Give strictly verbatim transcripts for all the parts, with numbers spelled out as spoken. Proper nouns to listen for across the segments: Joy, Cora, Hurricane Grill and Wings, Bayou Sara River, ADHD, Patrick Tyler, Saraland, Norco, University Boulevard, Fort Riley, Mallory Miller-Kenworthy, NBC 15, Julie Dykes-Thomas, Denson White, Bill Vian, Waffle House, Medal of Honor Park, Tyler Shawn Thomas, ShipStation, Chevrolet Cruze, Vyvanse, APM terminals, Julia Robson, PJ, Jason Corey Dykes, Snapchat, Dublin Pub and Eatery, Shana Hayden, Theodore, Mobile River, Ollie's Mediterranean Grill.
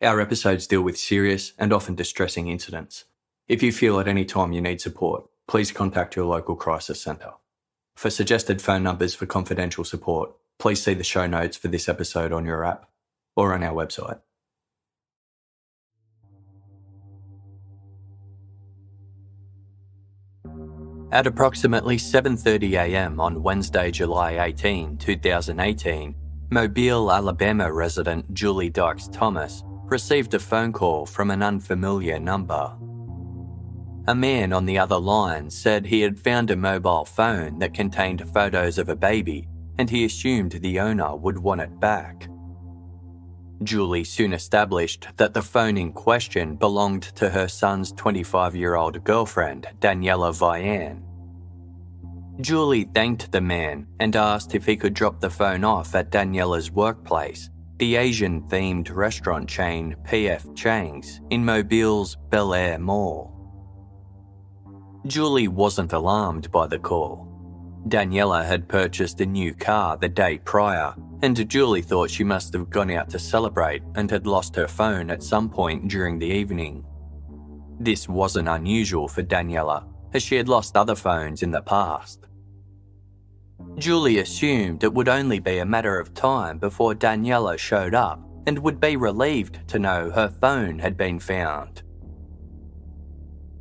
Our episodes deal with serious and often distressing incidents. If you feel at any time you need support, please contact your local crisis centre. For suggested phone numbers for confidential support, please see the show notes for this episode on your app or on our website. At approximately seven thirty a m on Wednesday, July eighteenth, twenty eighteen, Mobile, Alabama resident Julie Dykes-Thomas received a phone call from an unfamiliar number. A man on the other line said he had found a mobile phone that contained photos of a baby and he assumed the owner would want it back. Julie soon established that the phone in question belonged to her son's twenty-five-year-old girlfriend, Danniella Vian. Julie thanked the man and asked if he could drop the phone off at Danniella's workplace, the Asian-themed restaurant chain P F Chang's in Mobile's Bel Air Mall. Julie wasn't alarmed by the call. Danniella had purchased a new car the day prior, and Julie thought she must have gone out to celebrate and had lost her phone at some point during the evening. This wasn't unusual for Danniella, as she had lost other phones in the past. Julie assumed it would only be a matter of time before Danniella showed up and would be relieved to know her phone had been found.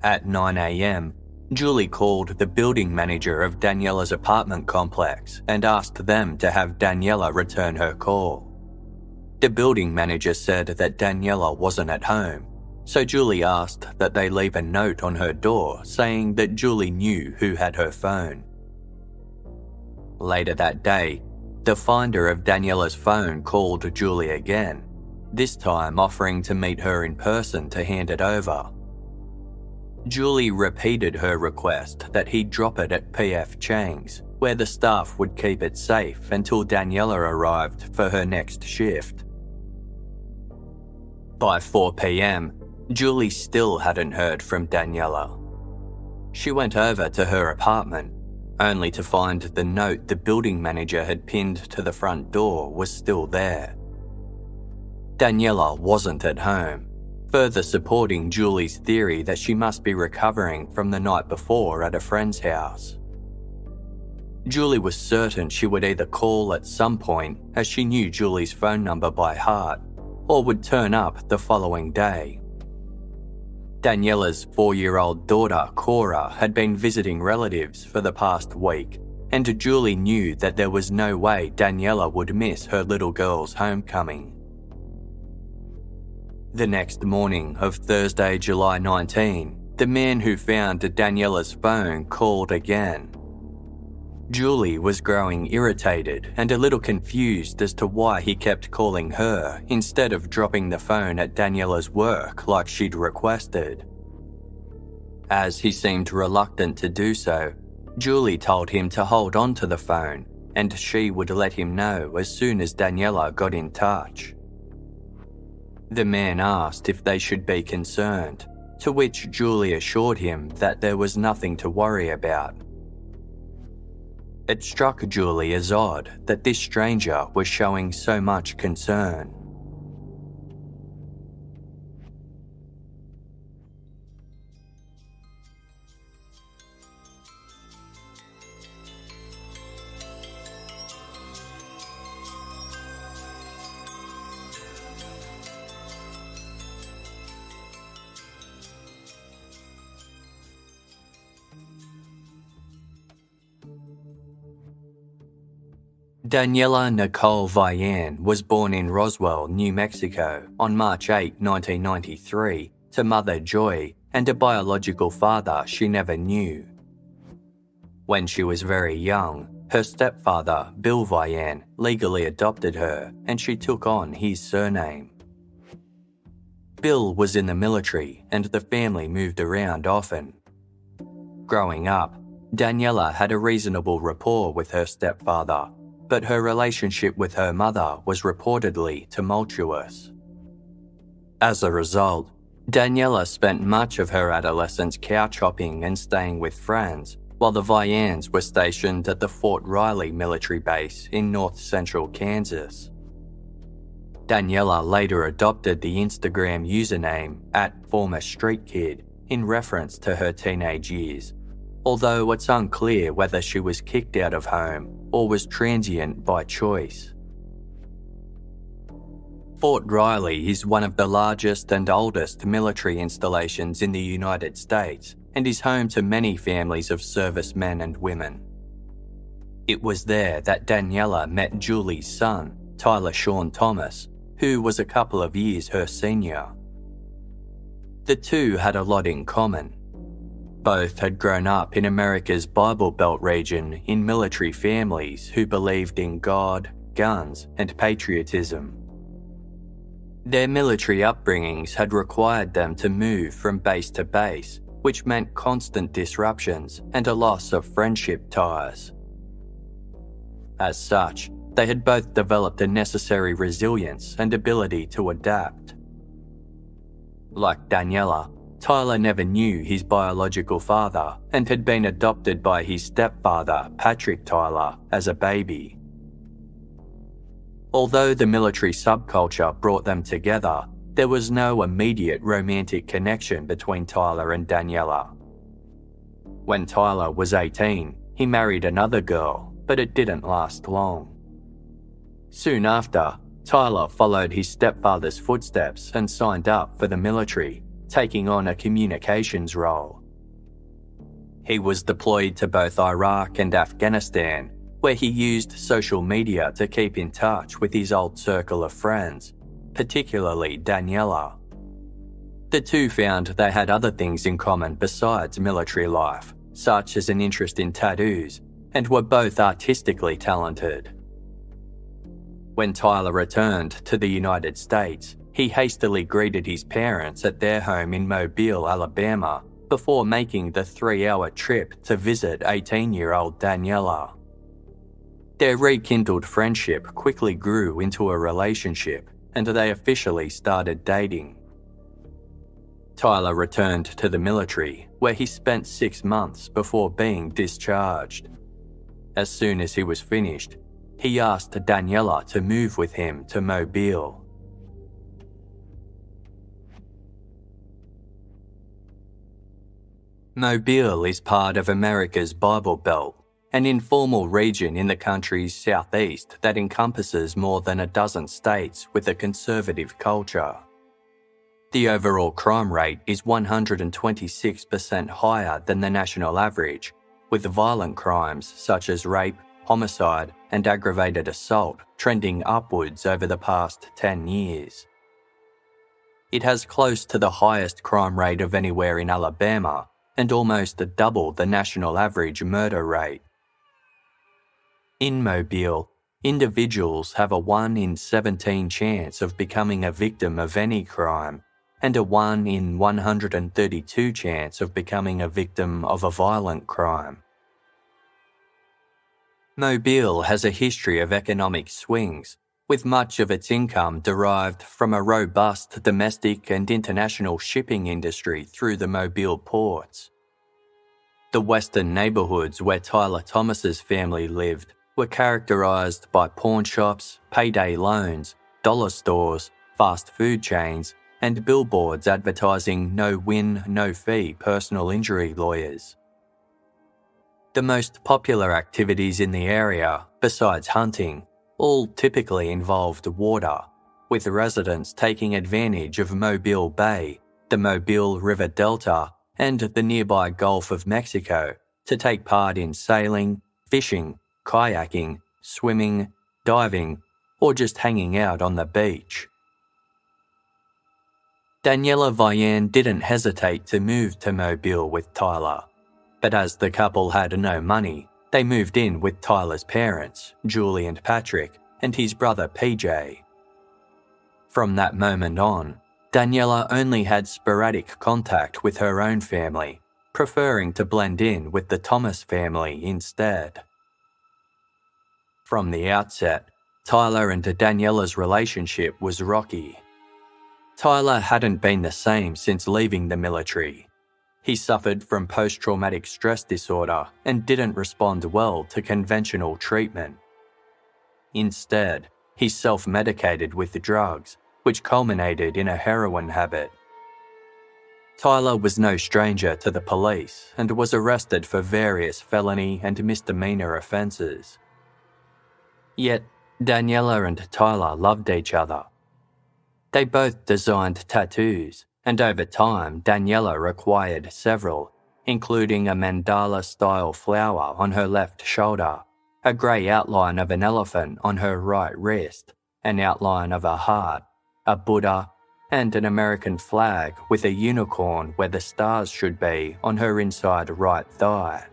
At nine a m, Julie called the building manager of Danniella's apartment complex and asked them to have Danniella return her call. The building manager said that Danniella wasn't at home, so Julie asked that they leave a note on her door saying that Julie knew who had her phone. Later that day, the finder of Danniella's phone called Julie again, this time offering to meet her in person to hand it over. Julie repeated her request that he drop it at P F Chang's, where the staff would keep it safe until Danniella arrived for her next shift. By four p m, Julie still hadn't heard from Danniella. She went over to her apartment, only to find the note the building manager had pinned to the front door was still there. Danniella wasn't at home, further supporting Julie's theory that she must be recovering from the night before at a friend's house. Julie was certain she would either call at some point, as she knew Julie's phone number by heart, or would turn up the following day. Danniella's four-year-old daughter, Cora, had been visiting relatives for the past week, and Julie knew that there was no way Danniella would miss her little girl's homecoming. The next morning of Thursday, July nineteenth, the man who found Danniella's phone called again. Julie was growing irritated and a little confused as to why he kept calling her instead of dropping the phone at Danniella's work like she'd requested. As he seemed reluctant to do so, Julie told him to hold on to the phone and she would let him know as soon as Danniella got in touch. The man asked if they should be concerned, to which Julie assured him that there was nothing to worry about. It struck Julie as odd that this stranger was showing so much concern. Danniella Nicole Vian was born in Roswell, New Mexico on March eighth, nineteen ninety-three to mother Joy and a biological father she never knew. When she was very young, her stepfather, Bill Vian, legally adopted her and she took on his surname. Bill was in the military and the family moved around often. Growing up, Danniella had a reasonable rapport with her stepfather, but her relationship with her mother was reportedly tumultuous. As a result, Danniella spent much of her adolescence couch hopping and staying with friends, while the Vyans were stationed at the Fort Riley military base in north-central Kansas. Danniella later adopted the Instagram username at former street kid in reference to her teenage years, although it's unclear whether she was kicked out of home or was transient by choice. Fort Riley is one of the largest and oldest military installations in the United States and is home to many families of servicemen and women. It was there that Danniella met Julie's son, Tyler Shawn Thomas, who was a couple of years her senior. The two had a lot in common. Both had grown up in America's Bible Belt region in military families who believed in God, guns, and patriotism. Their military upbringings had required them to move from base to base, which meant constant disruptions and a loss of friendship ties. As such, they had both developed the necessary resilience and ability to adapt. Like Danniella, Tyler never knew his biological father and had been adopted by his stepfather, Patrick Tyler, as a baby. Although the military subculture brought them together, there was no immediate romantic connection between Tyler and Danniella. When Tyler was eighteen, he married another girl, but it didn't last long. Soon after, Tyler followed his stepfather's footsteps and signed up for the military, taking on a communications role. He was deployed to both Iraq and Afghanistan, where he used social media to keep in touch with his old circle of friends, particularly Danniella. The two found they had other things in common besides military life, such as an interest in tattoos, and were both artistically talented. When Tyler returned to the United States, he hastily greeted his parents at their home in Mobile, Alabama, before making the three-hour trip to visit eighteen-year-old Danniella. Their rekindled friendship quickly grew into a relationship, and they officially started dating. Tyler returned to the military, where he spent six months before being discharged. As soon as he was finished, he asked Danniella to move with him to Mobile. Mobile is part of America's Bible Belt, an informal region in the country's southeast that encompasses more than a dozen states with a conservative culture. The overall crime rate is one hundred twenty-six percent higher than the national average, with violent crimes such as rape, homicide, and aggravated assault trending upwards over the past ten years. It has close to the highest crime rate of anywhere in Alabama and almost double the national average murder rate. In Mobile, individuals have a one in seventeen chance of becoming a victim of any crime and a one in one hundred thirty-two chance of becoming a victim of a violent crime. Mobile has a history of economic swings, with much of its income derived from a robust domestic and international shipping industry through the Mobile ports. The western neighbourhoods where Tyler Thomas's family lived were characterised by pawn shops, payday loans, dollar stores, fast food chains, and billboards advertising no-win, no-fee personal injury lawyers. The most popular activities in the area, besides hunting, all typically involved water, with residents taking advantage of Mobile Bay, the Mobile River Delta, and the nearby Gulf of Mexico to take part in sailing, fishing, kayaking, swimming, diving, or just hanging out on the beach. Danniella Vian didn't hesitate to move to Mobile with Tyler, but as the couple had no money, they moved in with Tyler's parents, Julie and Patrick, and his brother P J. From that moment on, Danniella only had sporadic contact with her own family, preferring to blend in with the Thomas family instead. From the outset, Tyler and Danniella's relationship was rocky. Tyler hadn't been the same since leaving the military. He suffered from post-traumatic stress disorder and didn't respond well to conventional treatment. Instead, he self-medicated with the drugs, which culminated in a heroin habit. Tyler was no stranger to the police and was arrested for various felony and misdemeanor offenses. Yet, Danniella and Tyler loved each other. They both designed tattoos, and over time Danniella acquired several, including a mandala-style flower on her left shoulder, a grey outline of an elephant on her right wrist, an outline of a heart, a Buddha, and an American flag with a unicorn where the stars should be on her inside right thigh.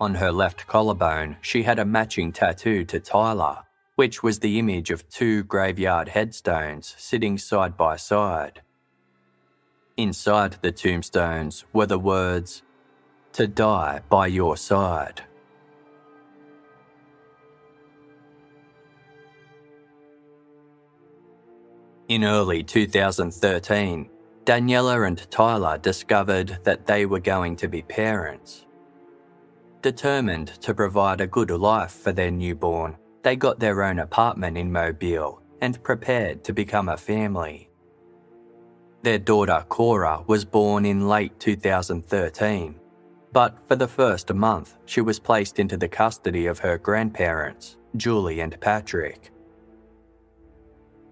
On her left collarbone, she had a matching tattoo to Tyler, which was the image of two graveyard headstones sitting side by side. Inside the tombstones were the words, "To die by your side." In early two thousand thirteen, Danniella and Tyler discovered that they were going to be parents. Determined to provide a good life for their newborn, they got their own apartment in Mobile and prepared to become a family. Their daughter Cora was born in late two thousand thirteen, but for the first month she was placed into the custody of her grandparents, Julie and Patrick.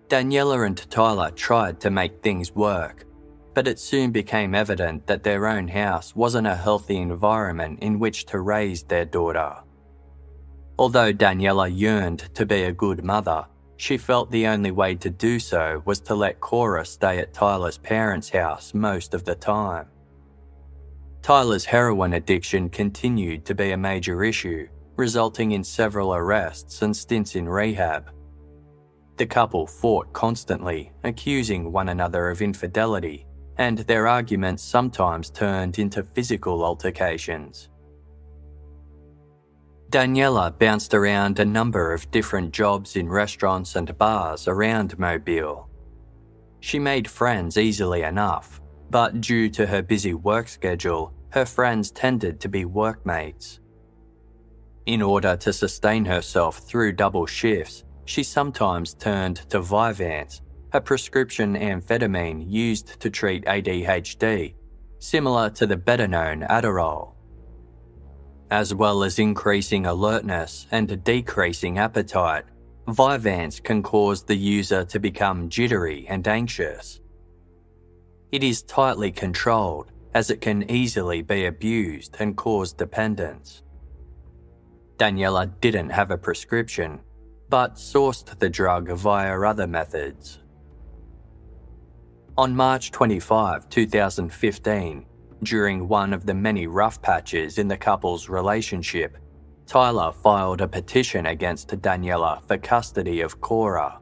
Danniella and Tyler tried to make things work, but it soon became evident that their own house wasn't a healthy environment in which to raise their daughter. Although Danniella yearned to be a good mother, she felt the only way to do so was to let Cora stay at Tyler's parents' house most of the time. Tyler's heroin addiction continued to be a major issue, resulting in several arrests and stints in rehab. The couple fought constantly, accusing one another of infidelity, and their arguments sometimes turned into physical altercations. Danniella bounced around a number of different jobs in restaurants and bars around Mobile. She made friends easily enough, but due to her busy work schedule, her friends tended to be workmates. In order to sustain herself through double shifts, she sometimes turned to Vyvanse, a prescription amphetamine used to treat A D H D, similar to the better-known Adderall. As well as increasing alertness and decreasing appetite, Vyvanse can cause the user to become jittery and anxious. It is tightly controlled, as it can easily be abused and cause dependence. Danniella didn't have a prescription, but sourced the drug via other methods. On March twenty-fifth, two thousand fifteen, during one of the many rough patches in the couple's relationship, Tyler filed a petition against Danniella for custody of Cora.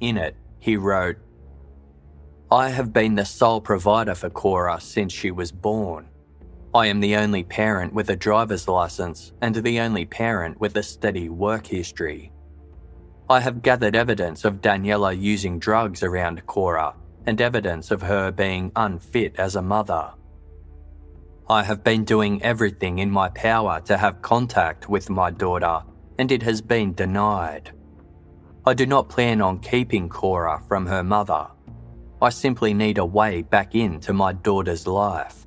In it, he wrote, "I have been the sole provider for Cora since she was born. I am the only parent with a driver's license and the only parent with a steady work history. I have gathered evidence of Danniella using drugs around Cora and evidence of her being unfit as a mother. I have been doing everything in my power to have contact with my daughter, and it has been denied. I do not plan on keeping Cora from her mother. I simply need a way back into my daughter's life."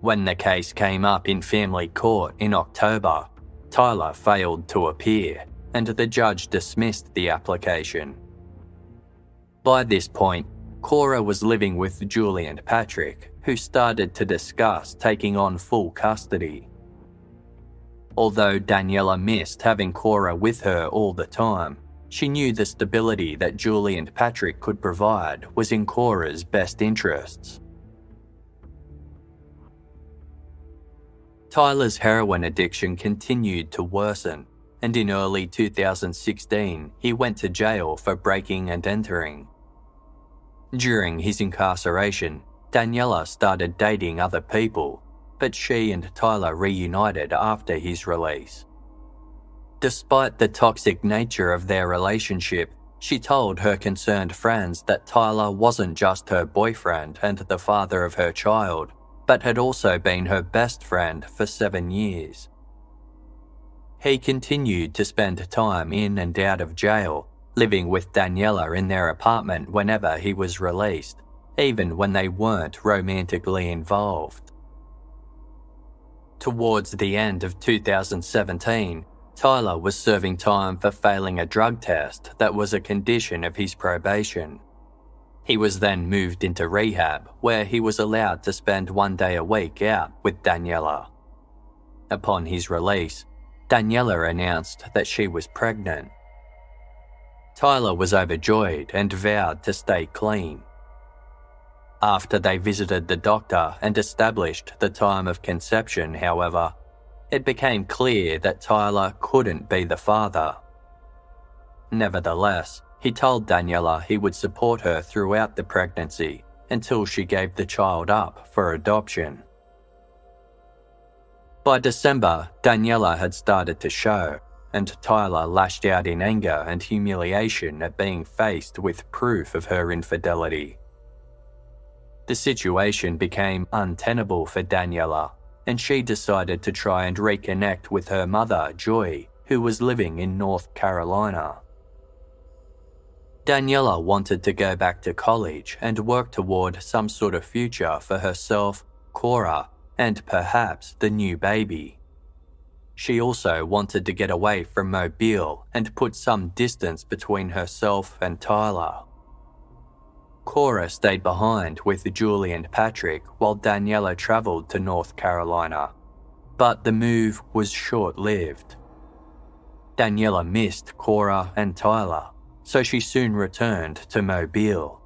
When the case came up in family court in October, Tyler failed to appear, and the judge dismissed the application. By this point, Cora was living with Julie and Patrick, who started to discuss taking on full custody. Although Danniella missed having Cora with her all the time, she knew the stability that Julie and Patrick could provide was in Cora's best interests. Tyler's heroin addiction continued to worsen, and in early two thousand sixteen, he went to jail for breaking and entering. During his incarceration, Danniella started dating other people, but she and Tyler reunited after his release. Despite the toxic nature of their relationship, she told her concerned friends that Tyler wasn't just her boyfriend and the father of her child, but had also been her best friend for seven years. He continued to spend time in and out of jail, living with Danniella in their apartment whenever he was released, even when they weren't romantically involved. Towards the end of two thousand seventeen, Tyler was serving time for failing a drug test that was a condition of his probation. He was then moved into rehab, where he was allowed to spend one day a week out with Danniella. Upon his release, Danniella announced that she was pregnant. Tyler was overjoyed and vowed to stay clean. After they visited the doctor and established the time of conception, however, it became clear that Tyler couldn't be the father. Nevertheless, he told Danniella he would support her throughout the pregnancy until she gave the child up for adoption. By December, Danniella had started to show, and Tyler lashed out in anger and humiliation at being faced with proof of her infidelity. The situation became untenable for Danniella, and she decided to try and reconnect with her mother, Joy, who was living in North Carolina. Danniella wanted to go back to college and work toward some sort of future for herself, Cora, and perhaps the new baby. She also wanted to get away from Mobile and put some distance between herself and Tyler. Cora stayed behind with Julie and Patrick while Danniella travelled to North Carolina, but the move was short-lived. Danniella missed Cora and Tyler, so she soon returned to Mobile.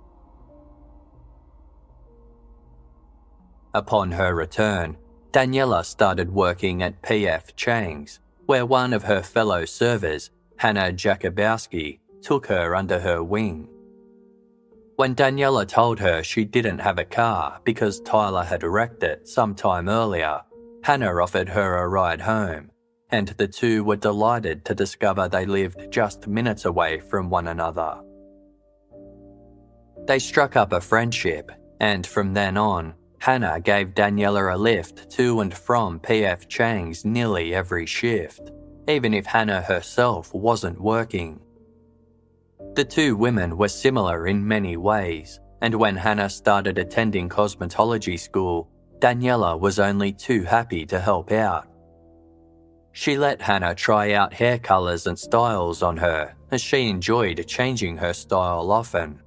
Upon her return, Danniella started working at P F Chang's, where one of her fellow servers, Hannah Jakubowski, took her under her wing. When Danniella told her she didn't have a car because Tyler had wrecked it sometime earlier, Hannah offered her a ride home, and the two were delighted to discover they lived just minutes away from one another. They struck up a friendship, and from then on, Hannah gave Danniella a lift to and from P F Chang's nearly every shift, even if Hannah herself wasn't working. The two women were similar in many ways, and when Hannah started attending cosmetology school, Danniella was only too happy to help out. She let Hannah try out hair colours and styles on her, as she enjoyed changing her style often.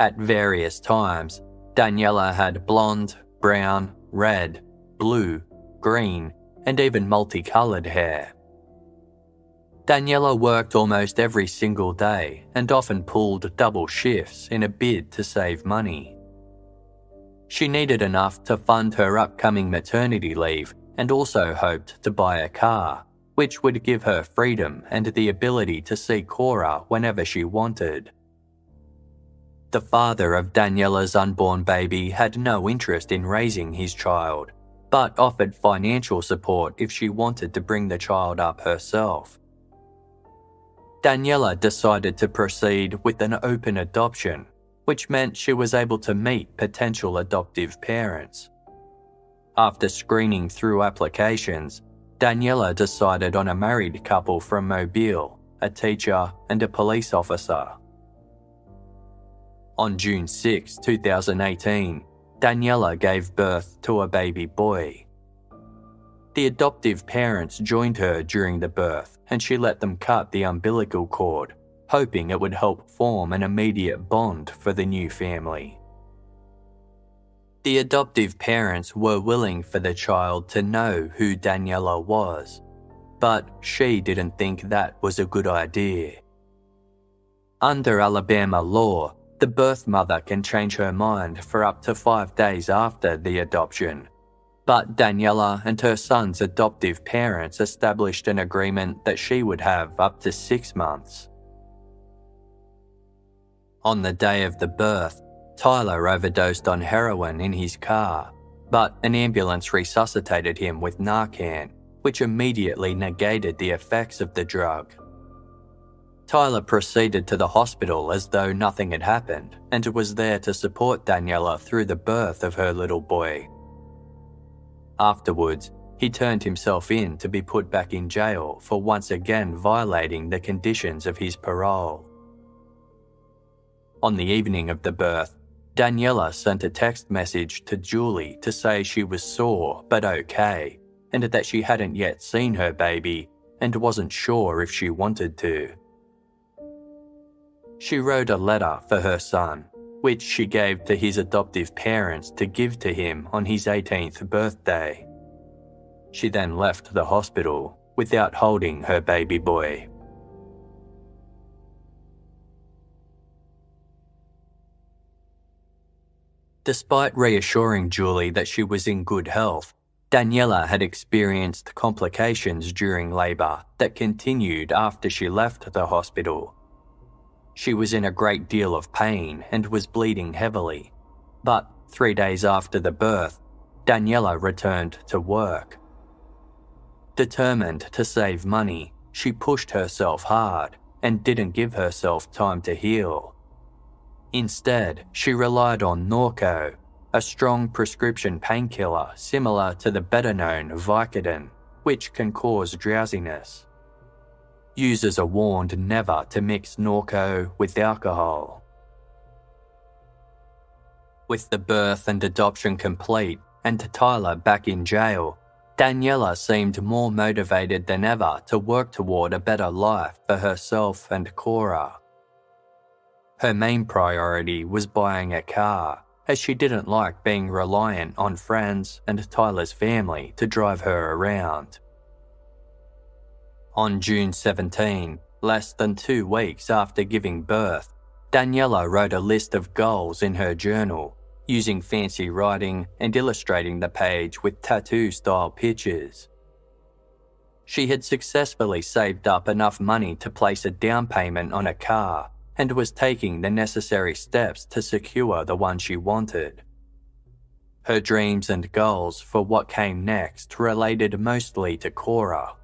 At various times, Danniella had blonde, brown, red, blue, green, and even multicoloured hair. Danniella worked almost every single day and often pulled double shifts in a bid to save money. She needed enough to fund her upcoming maternity leave, and also hoped to buy a car, which would give her freedom and the ability to see Cora whenever she wanted. The father of Danniela's unborn baby had no interest in raising his child, but offered financial support if she wanted to bring the child up herself. Danniella decided to proceed with an open adoption, which meant she was able to meet potential adoptive parents. After screening through applications, Danniella decided on a married couple from Mobile, a teacher and a police officer. On June sixth, two thousand eighteen, Danniella gave birth to a baby boy. The adoptive parents joined her during the birth, and she let them cut the umbilical cord, hoping it would help form an immediate bond for the new family. The adoptive parents were willing for the child to know who Danniella was, but she didn't think that was a good idea. Under Alabama law, the birth mother can change her mind for up to five days after the adoption, but Danniella and her son's adoptive parents established an agreement that she would have up to six months. On the day of the birth, Tyler overdosed on heroin in his car, but an ambulance resuscitated him with Narcan, which immediately negated the effects of the drug. Tyler proceeded to the hospital as though nothing had happened and was there to support Danniella through the birth of her little boy. Afterwards, He turned himself in to be put back in jail for once again violating the conditions of his parole. On the evening of the birth, Danniella sent a text message to Julie to say she was sore but okay, and that she hadn't yet seen her baby and wasn't sure if she wanted to. She wrote a letter for her son, which she gave to his adoptive parents to give to him on his eighteenth birthday. She then left the hospital without holding her baby boy. Despite reassuring Julie that she was in good health, Danniella had experienced complications during labour that continued after she left the hospital. She was in a great deal of pain and was bleeding heavily, but three days after the birth, Danniella returned to work. Determined to save money, she pushed herself hard and didn't give herself time to heal. Instead, she relied on Norco, a strong prescription painkiller similar to the better-known Vicodin, which can cause drowsiness. Users are warned never to mix Norco with alcohol. With the birth and adoption complete and Tyler back in jail, Danniella seemed more motivated than ever to work toward a better life for herself and Cora. Her main priority was buying a car, as she didn't like being reliant on friends and Tyler's family to drive her around. On June seventeenth, less than two weeks after giving birth, Danniella wrote a list of goals in her journal, using fancy writing and illustrating the page with tattoo-style pictures. She had successfully saved up enough money to place a down payment on a car and was taking the necessary steps to secure the one she wanted. Her dreams and goals for what came next related mostly to Cora.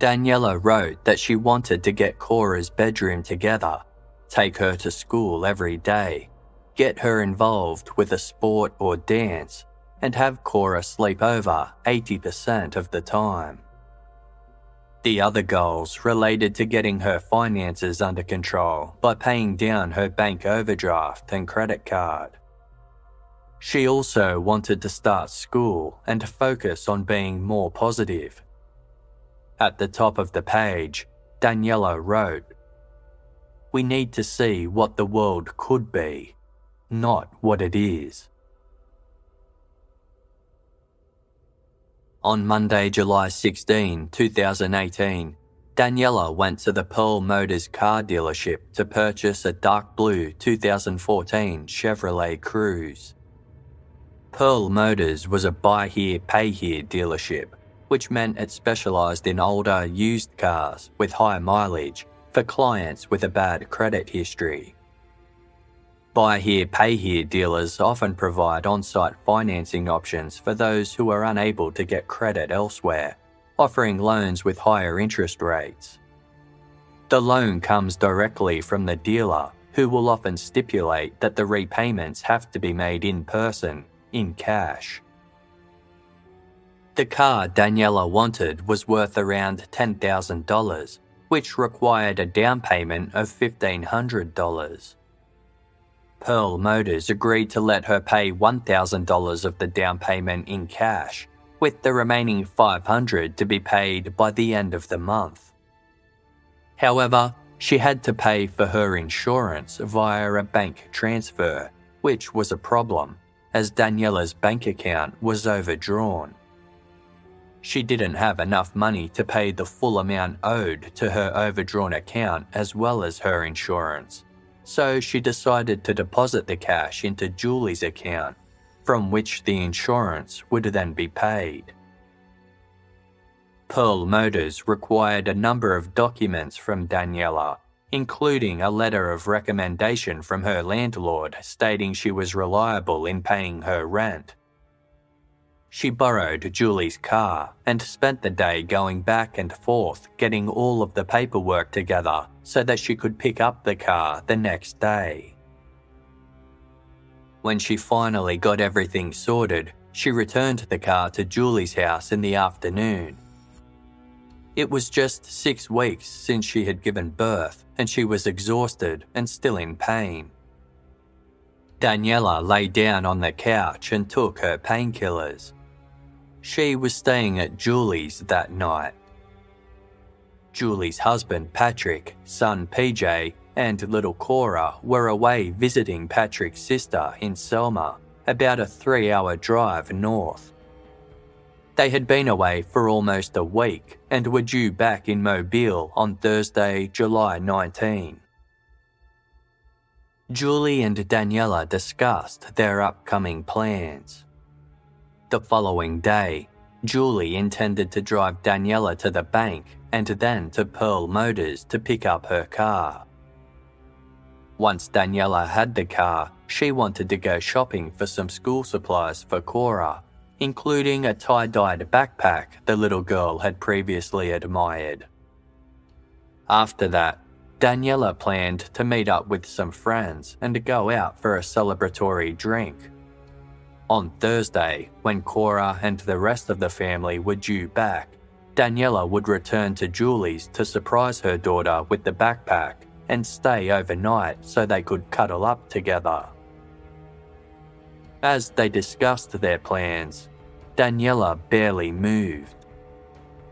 Danniella wrote that she wanted to get Cora's bedroom together, take her to school every day, get her involved with a sport or dance, and have Cora sleep over eighty percent of the time. The other goals related to getting her finances under control by paying down her bank overdraft and credit card. She also wanted to start school and focus on being more positive. At the top of the page, Danniella wrote, "We need to see what the world could be, not what it is." On Monday, July sixteenth, two thousand eighteen, Danniella went to the Pearl Motors car dealership to purchase a dark blue two thousand fourteen Chevrolet Cruze. Pearl Motors was a buy here, pay here dealership, which meant it specialised in older, used cars with high mileage for clients with a bad credit history. Buy here, pay here dealers often provide on-site financing options for those who are unable to get credit elsewhere, offering loans with higher interest rates. The loan comes directly from the dealer, who will often stipulate that the repayments have to be made in person, in cash. The car Danniella wanted was worth around ten thousand dollars, which required a down payment of fifteen hundred dollars. Pearl Motors agreed to let her pay one thousand dollars of the down payment in cash, with the remaining five hundred dollars to be paid by the end of the month. However, she had to pay for her insurance via a bank transfer, which was a problem, as Danniella's bank account was overdrawn. She didn't have enough money to pay the full amount owed to her overdrawn account as well as her insurance. So she decided to deposit the cash into Julie's account, from which the insurance would then be paid. Pearl Motors required a number of documents from Danniella, including a letter of recommendation from her landlord stating she was reliable in paying her rent. She borrowed Julie's car and spent the day going back and forth getting all of the paperwork together so that she could pick up the car the next day. When she finally got everything sorted, She returned the car to Julie's house in the afternoon. It was just six weeks since she had given birth, and she was exhausted and still in pain. Danniella lay down on the couch and took her painkillers. She was staying at Julie's that night. Julie's husband Patrick, son P J, and little Cora were away visiting Patrick's sister in Selma, about a three-hour drive north. They had been away for almost a week and were due back in Mobile on Thursday, July nineteenth. Julie and Danniella discussed their upcoming plans. The following day, Julie intended to drive Danniella to the bank and then to Pearl Motors to pick up her car. Once Danniella had the car, she wanted to go shopping for some school supplies for Cora, including a tie-dyed backpack the little girl had previously admired. After that, Danniella planned to meet up with some friends and go out for a celebratory drink. On Thursday, when Cora and the rest of the family were due back, Danniella would return to Julie's to surprise her daughter with the backpack and stay overnight so they could cuddle up together. As they discussed their plans, Danniella barely moved.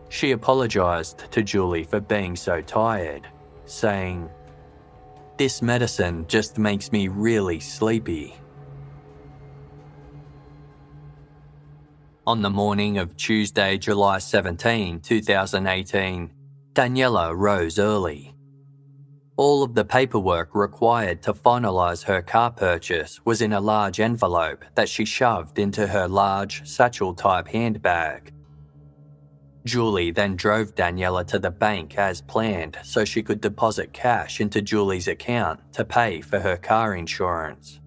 She apologized to Julie for being so tired, saying, "This medicine just makes me really sleepy." On the morning of Tuesday, July seventeenth, two thousand eighteen, Danniella rose early. All of the paperwork required to finalise her car purchase was in a large envelope that she shoved into her large satchel-type handbag. Julie then drove Danniella to the bank as planned so she could deposit cash into Julie's account to pay for her car insurance.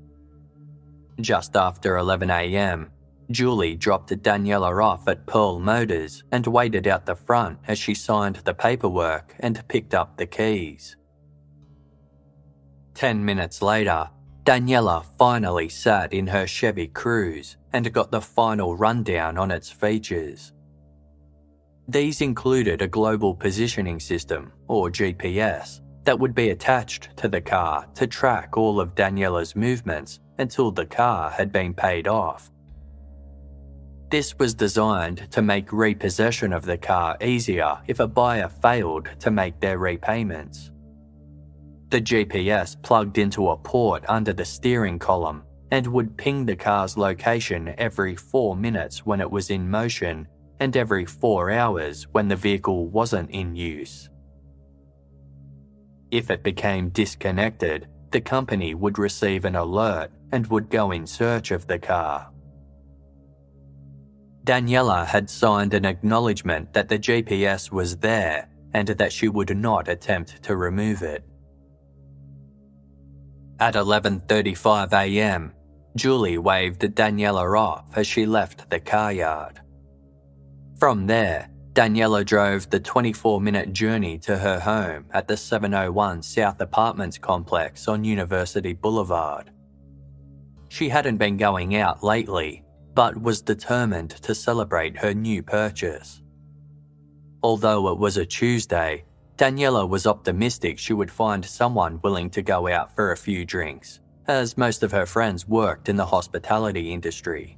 Just after eleven a m, Julie dropped Danniella off at Pearl Motors and waited out the front as she signed the paperwork and picked up the keys. Ten minutes later, Danniella finally sat in her Chevy Cruze and got the final rundown on its features. These included a global positioning system, or G P S, that would be attached to the car to track all of Danniella's movements until the car had been paid off. This was designed to make repossession of the car easier if a buyer failed to make their repayments. The G P S plugged into a port under the steering column and would ping the car's location every four minutes when it was in motion and every four hours when the vehicle wasn't in use. If it became disconnected, the company would receive an alert and would go in search of the car. Danniella had signed an acknowledgement that the G P S was there and that she would not attempt to remove it. At eleven thirty-five a m, Julie waved Danniella off as she left the car yard. From there, Danniella drove the twenty-four minute journey to her home at the seven oh one South Apartments complex on University Boulevard. She hadn't been going out lately, but was determined to celebrate her new purchase. Although it was a Tuesday, Danniella was optimistic she would find someone willing to go out for a few drinks, as most of her friends worked in the hospitality industry.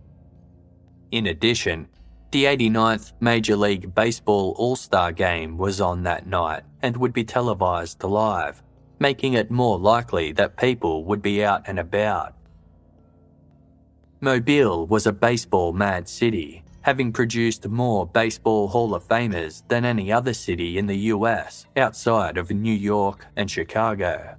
In addition, the eighty-ninth Major League Baseball All-Star Game was on that night and would be televised live, making it more likely that people would be out and about. Mobile was a baseball-mad city, having produced more Baseball Hall of Famers than any other city in the U S outside of New York and Chicago.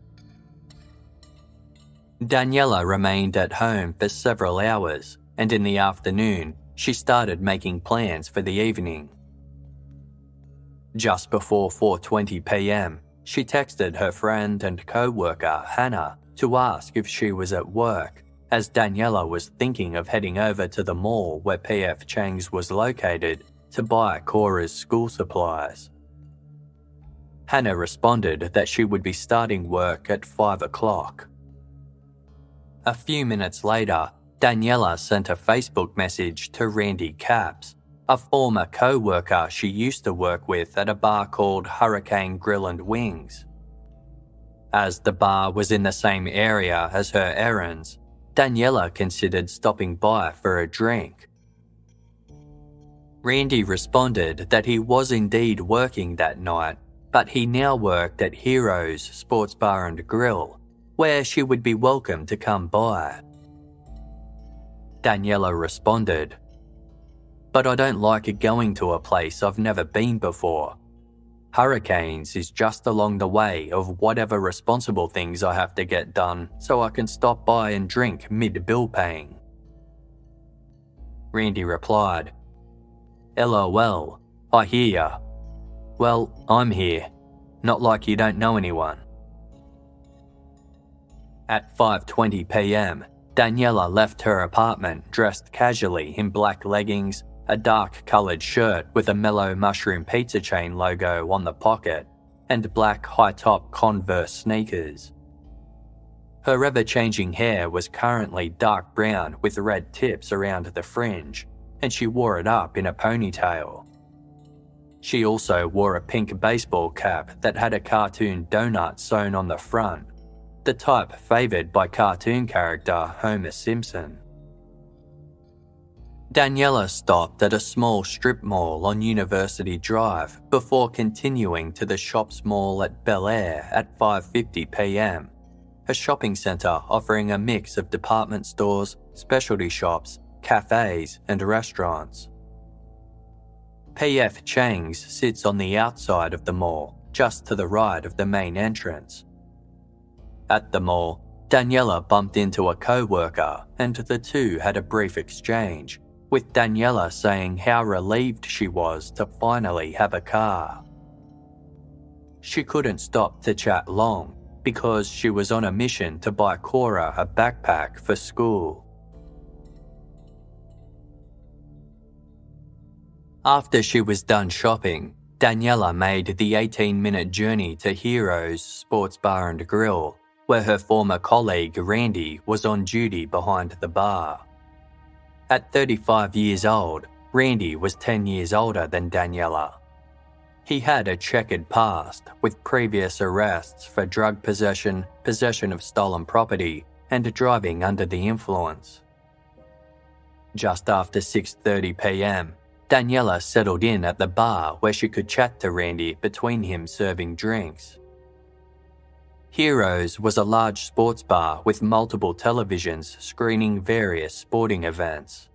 Danniella remained at home for several hours, and in the afternoon, she started making plans for the evening. Just before four twenty p m, she texted her friend and co-worker Hannah to ask if she was at work, as Danniella was thinking of heading over to the mall where P F Chang's was located to buy Cora's school supplies. Hannah responded that she would be starting work at five o'clock. A few minutes later, Danniella sent a Facebook message to Randy Capps, a former co-worker she used to work with at a bar called Hurricane Grill and Wings. As the bar was in the same area as her errands, Danniella considered stopping by for a drink. Randy responded that he was indeed working that night, but he now worked at Hero's Sports Bar and Grill, where she would be welcome to come by. Danniella responded, "But I don't like it going to a place I've never been before. Hurricanes is just along the way of whatever responsible things I have to get done so I can stop by and drink mid-bill paying." Randy replied, "L O L, I hear ya. Well, I'm here. Not like you don't know anyone." At five twenty p m, Danniella left her apartment dressed casually in black leggings, a dark-coloured shirt with a mellow mushroom pizza chain logo on the pocket, and black high-top Converse sneakers. Her ever-changing hair was currently dark brown with red tips around the fringe, and she wore it up in a ponytail. She also wore a pink baseball cap that had a cartoon donut sewn on the front, the type favoured by cartoon character Homer Simpson. Danniella stopped at a small strip mall on University Drive before continuing to the Shops Mall at Bel Air at five fifty p m, a shopping centre offering a mix of department stores, specialty shops, cafes and restaurants. P F Chang's sits on the outside of the mall, just to the right of the main entrance. At the mall, Danniella bumped into a co-worker and the two had a brief exchange, with Danniella saying how relieved she was to finally have a car. She couldn't stop to chat long because she was on a mission to buy Cora a backpack for school. After she was done shopping, Danniella made the eighteen-minute journey to Hero's Sports Bar and Grill, where her former colleague Randy was on duty behind the bar. At thirty-five years old, Randy was ten years older than Danniella. He had a checkered past with previous arrests for drug possession, possession of stolen property, and driving under the influence. Just after six thirty p m, Danniella settled in at the bar where she could chat to Randy between him serving drinks. Heroes was a large sports bar with multiple televisions screening various sporting events.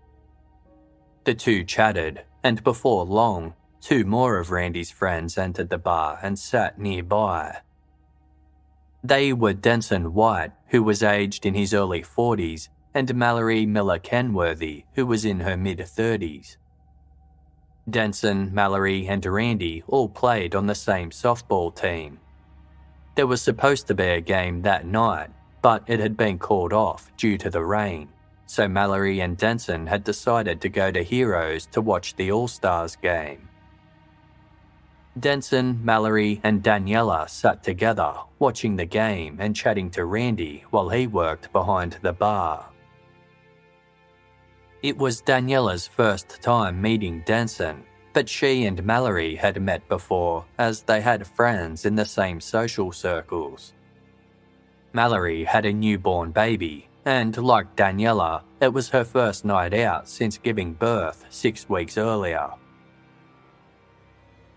The two chatted, and before long, two more of Randy's friends entered the bar and sat nearby. They were Denson White, who was aged in his early forties, and Mallory Miller-Kenworthy, who was in her mid-thirties. Denson, Mallory, and Randy all played on the same softball team. There was supposed to be a game that night, but it had been called off due to the rain, so Mallory and Denson had decided to go to Heroes to watch the All-Stars game. Denson, Mallory and Danniella sat together, watching the game and chatting to Randy while he worked behind the bar. It was Danniella's first time meeting Denson, but she and Mallory had met before as they had friends in the same social circles. Mallory had a newborn baby and, like Danniella, it was her first night out since giving birth six weeks earlier.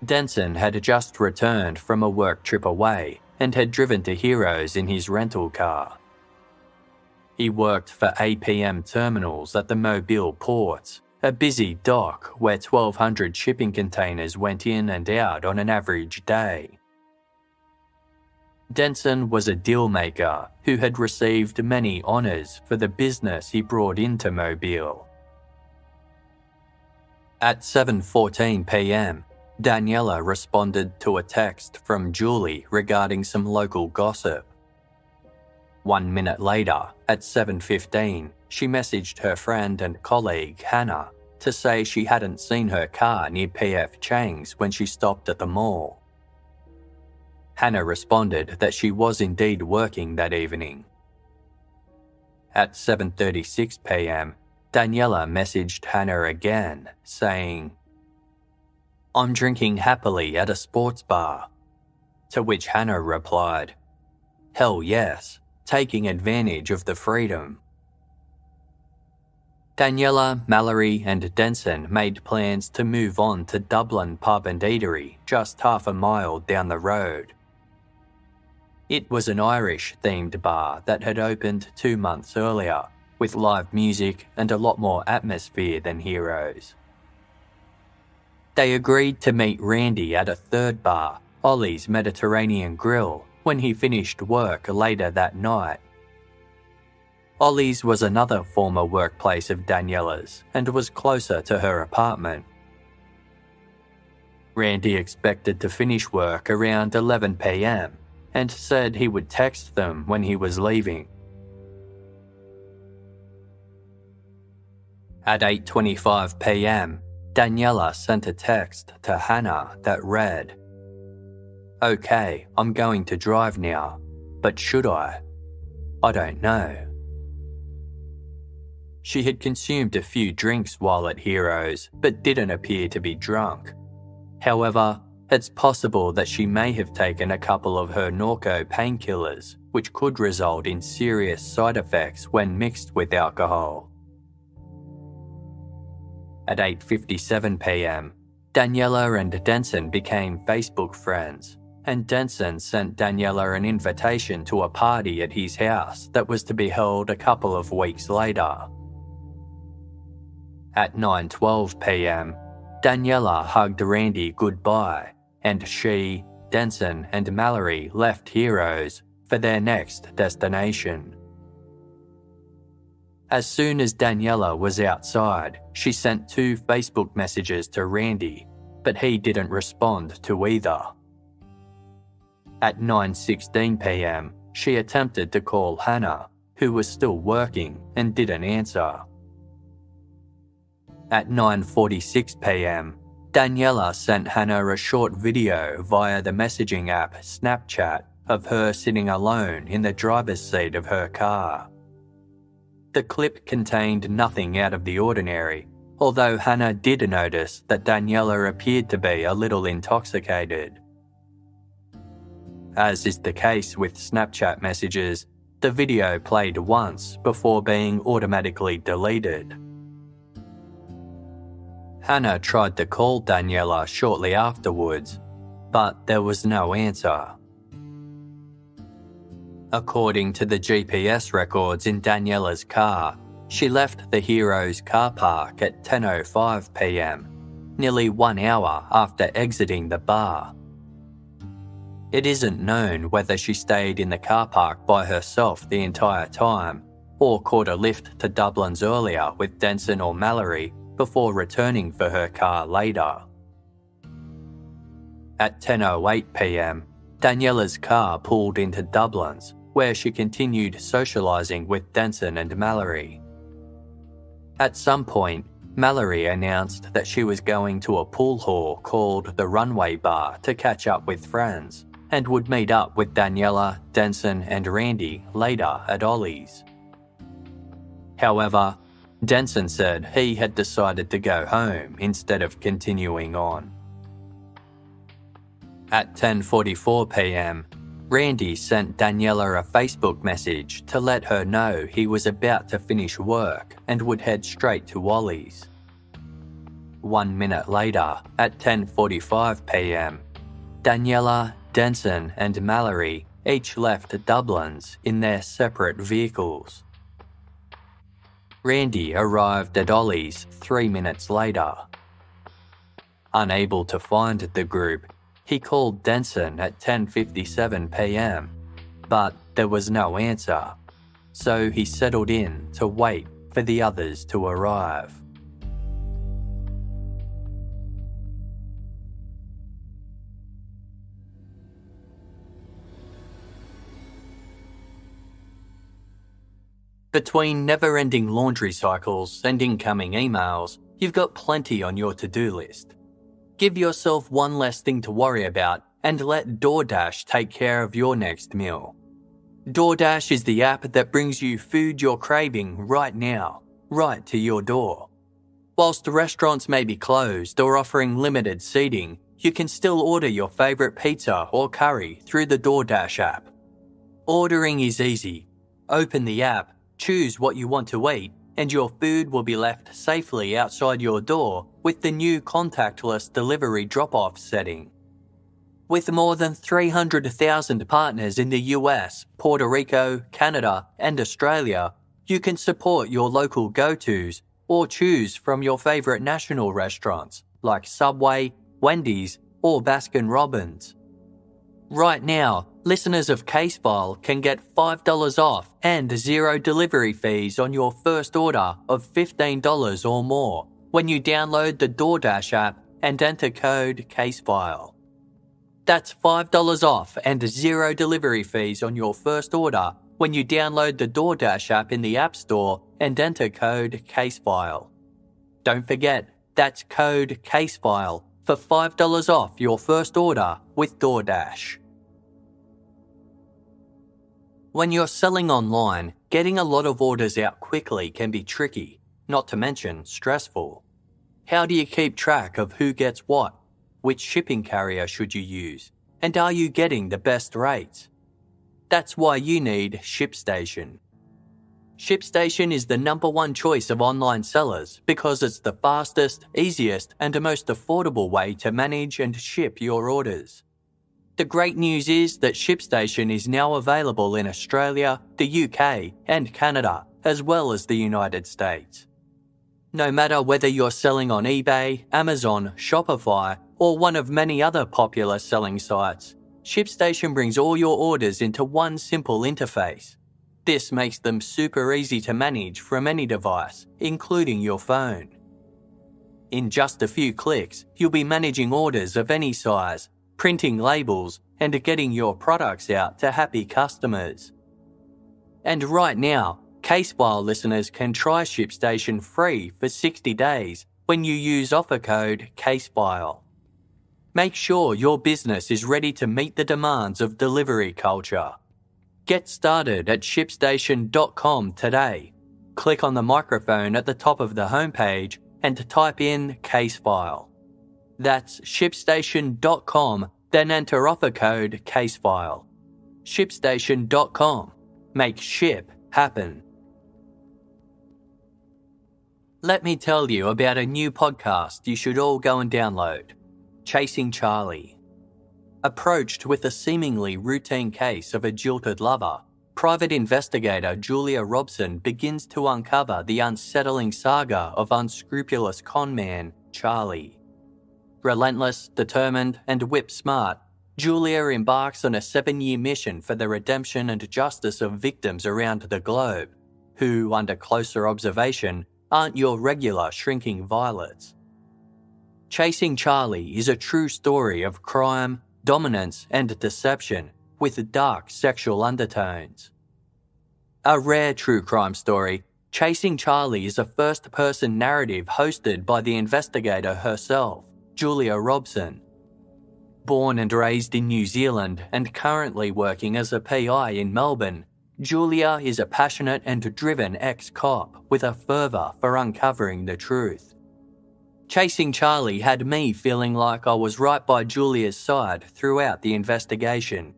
Denson had just returned from a work trip away and had driven to Heroes in his rental car. He worked for A P M Terminals at the Mobile Ports, a busy dock where twelve hundred shipping containers went in and out on an average day. Denson was a dealmaker who had received many honours for the business he brought into Mobile. At seven fourteen p m, Danniella responded to a text from Julie regarding some local gossip. One minute later, at seven fifteen, she messaged her friend and colleague Hannah to say she hadn't seen her car near P F Chang's when she stopped at the mall. Hannah responded that she was indeed working that evening. At seven thirty-six p m, Danniella messaged Hannah again, saying, "I'm drinking happily at a sports bar," to which Hannah replied, "Hell yes, taking advantage of the freedom." Danniella, Mallory and Denson made plans to move on to Dublin Pub and Eatery just half a mile down the road. It was an Irish-themed bar that had opened two months earlier, with live music and a lot more atmosphere than Heroes. They agreed to meet Randy at a third bar, Ollie's Mediterranean Grill, when he finished work later that night. Ollie's was another former workplace of Danniella's and was closer to her apartment. Randy expected to finish work around eleven p m and said he would text them when he was leaving. At eight twenty-five p m, Danniella sent a text to Hannah that read, "Okay, I'm going to drive now, but should I? I don't know." She had consumed a few drinks while at Heroes, but didn't appear to be drunk. However, it's possible that she may have taken a couple of her Norco painkillers, which could result in serious side effects when mixed with alcohol. At eight fifty-seven p m, Danniella and Denson became Facebook friends, and Denson sent Danniella an invitation to a party at his house that was to be held a couple of weeks later. At nine twelve p m, Danniella hugged Randy goodbye, and she, Denson and Mallory left Heroes for their next destination. As soon as Danniella was outside, she sent two Facebook messages to Randy, but he didn't respond to either. At nine sixteen p m, she attempted to call Hannah, who was still working and didn't answer. At nine forty-six p m, Danniella sent Hannah a short video via the messaging app Snapchat of her sitting alone in the driver's seat of her car. The clip contained nothing out of the ordinary, although Hannah did notice that Danniella appeared to be a little intoxicated. As is the case with Snapchat messages, the video played once before being automatically deleted. Hannah tried to call Danniella shortly afterwards, but there was no answer. According to the G P S records in Danniella's car, she left the Heroes car park at ten oh five p m, nearly one hour after exiting the bar. It isn't known whether she stayed in the car park by herself the entire time or caught a lift to Dublin's earlier with Denson or Mallory before returning for her car later. At ten oh eight p m, Danniella's car pulled into Dublin's, where she continued socialising with Denson and Mallory. At some point, Mallory announced that she was going to a pool hall called The Runway Bar to catch up with friends, and would meet up with Danniella, Denson and Randy later at Ollie's. However, Denson said he had decided to go home instead of continuing on. At ten forty-four p m, Randy sent Danniella a Facebook message to let her know he was about to finish work and would head straight to Ollie's. One minute later, at ten forty-five p m, Danniella, Denson and Mallory each left Dublin's in their separate vehicles. Randy arrived at Ollie's three minutes later. Unable to find the group, he called Denson at ten fifty-seven p m, but there was no answer, so he settled in to wait for the others to arrive. Between never-ending laundry cycles and incoming emails, you've got plenty on your to-do list. Give yourself one less thing to worry about and let DoorDash take care of your next meal. DoorDash is the app that brings you food you're craving right now, right to your door. Whilst the restaurants may be closed or offering limited seating, you can still order your favourite pizza or curry through the DoorDash app. Ordering is easy. Open the app, choose what you want to eat, and your food will be left safely outside your door with the new contactless delivery drop-off setting. With more than three hundred thousand partners in the U S, Puerto Rico, Canada, and Australia, you can support your local go-tos or choose from your favourite national restaurants like Subway, Wendy's, or Baskin-Robbins. Right now, listeners of Casefile can get five dollars off and zero delivery fees on your first order of fifteen dollars or more when you download the DoorDash app and enter code Casefile. That's five dollars off and zero delivery fees on your first order when you download the DoorDash app in the App Store and enter code Casefile. Don't forget, that's code Casefile for five dollars off your first order with DoorDash. When you're selling online, getting a lot of orders out quickly can be tricky, not to mention stressful. How do you keep track of who gets what? Which shipping carrier should you use? And are you getting the best rates? That's why you need ShipStation. ShipStation is the number one choice of online sellers because it's the fastest, easiest, and most affordable way to manage and ship your orders. The great news is that ShipStation is now available in Australia, the U K, and Canada, as well as the United States. No matter whether you're selling on eBay, Amazon, Shopify, or one of many other popular selling sites, ShipStation brings all your orders into one simple interface. This makes them super easy to manage from any device, including your phone. In just a few clicks, you'll be managing orders of any size, printing labels, and getting your products out to happy customers. And right now, Casefile listeners can try ShipStation free for sixty days when you use offer code Casefile. Make sure your business is ready to meet the demands of delivery culture. Get started at ShipStation dot com today. Click on the microphone at the top of the homepage and type in Casefile. That's ShipStation dot com, then enter offer code Casefile. ShipStation dot com. Make ship happen. Let me tell you about a new podcast you should all go and download. Chasing Charlie. Approached with a seemingly routine case of a jilted lover, private investigator Julia Robson begins to uncover the unsettling saga of unscrupulous conman Charlie. Relentless, determined, and whip-smart, Julia embarks on a seven-year mission for the redemption and justice of victims around the globe, who, under closer observation, aren't your regular shrinking violets. Chasing Charlie is a true story of crime, dominance, and deception with dark sexual undertones. A rare true crime story, Chasing Charlie is a first-person narrative hosted by the investigator herself, Julia Robson. Born and raised in New Zealand and currently working as a P I in Melbourne, Julia is a passionate and driven ex-cop with a fervour for uncovering the truth. Chasing Charlie had me feeling like I was right by Julia's side throughout the investigation.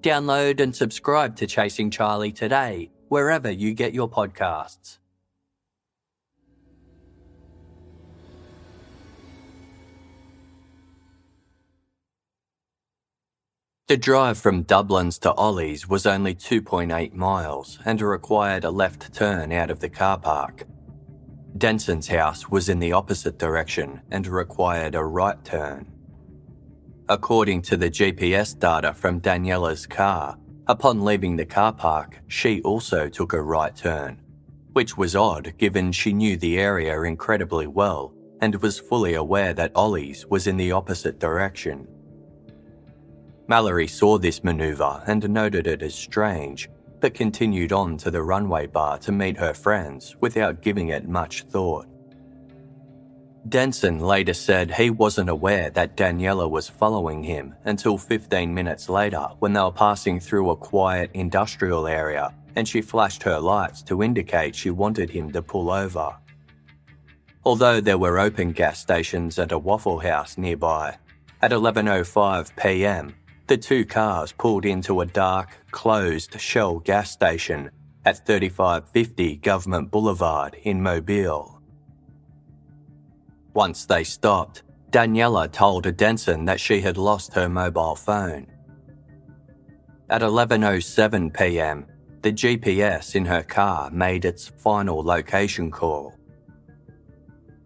Download and subscribe to Chasing Charlie today, wherever you get your podcasts. The drive from Dublin's to Ollie's was only two point eight miles and required a left turn out of the car park. Denson's house was in the opposite direction and required a right turn. According to the G P S data from Danniella's car, upon leaving the car park, she also took a right turn, which was odd given she knew the area incredibly well and was fully aware that Ollie's was in the opposite direction. Mallory saw this manoeuvre and noted it as strange, but continued on to the Runway Bar to meet her friends without giving it much thought. Denson later said he wasn't aware that Danniella was following him until fifteen minutes later when they were passing through a quiet industrial area and she flashed her lights to indicate she wanted him to pull over. Although there were open gas stations at a Waffle House nearby, at eleven oh five p m, the two cars pulled into a dark, closed Shell gas station at thirty-five fifty Government Boulevard in Mobile. Once they stopped, Danniella told Denson that she had lost her mobile phone. At eleven oh seven p m, the G P S in her car made its final location call.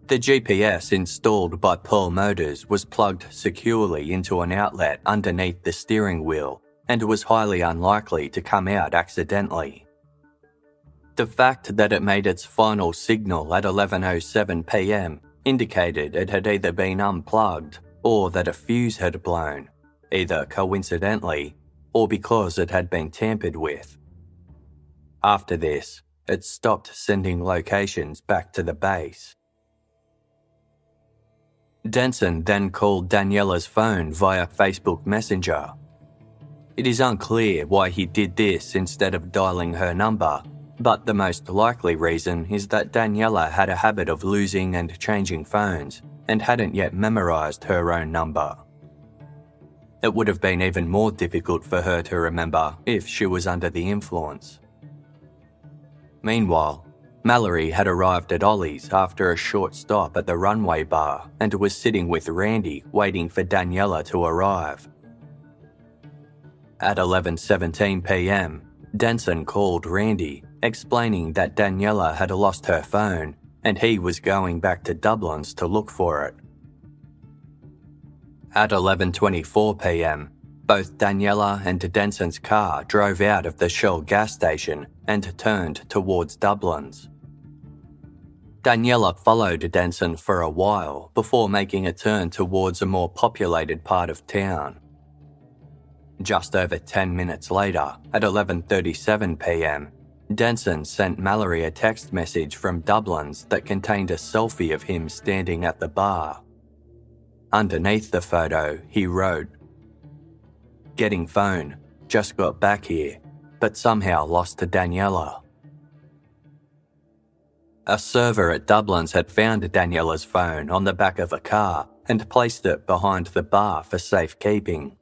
The G P S installed by Pearl Motors was plugged securely into an outlet underneath the steering wheel and was highly unlikely to come out accidentally. The fact that it made its final signal at eleven oh seven p m indicated it had either been unplugged or that a fuse had blown, either coincidentally or because it had been tampered with. After this, it stopped sending locations back to the base. Denson then called Danniella's phone via Facebook Messenger. It is unclear why he did this instead of dialing her number, but the most likely reason is that Danniella had a habit of losing and changing phones and hadn't yet memorized her own number. It would have been even more difficult for her to remember if she was under the influence. Meanwhile, Mallory had arrived at Ollie's after a short stop at the Runway Bar and was sitting with Randy waiting for Danniella to arrive. At eleven seventeen p m, Denson called Randy, explaining that Danniella had lost her phone and he was going back to Dublin's to look for it. At eleven twenty-four p m, both Danniella and Denson's car drove out of the Shell gas station and turned towards Dublin's. Danniella followed Denson for a while before making a turn towards a more populated part of town. Just over ten minutes later, at eleven thirty-seven p m, Denson sent Mallory a text message from Dublin's that contained a selfie of him standing at the bar. Underneath the photo, he wrote, "Getting phone, just got back here, but somehow lost to Danniella." A server at Dublin's had found Danniella's phone on the back of a car and placed it behind the bar for safekeeping.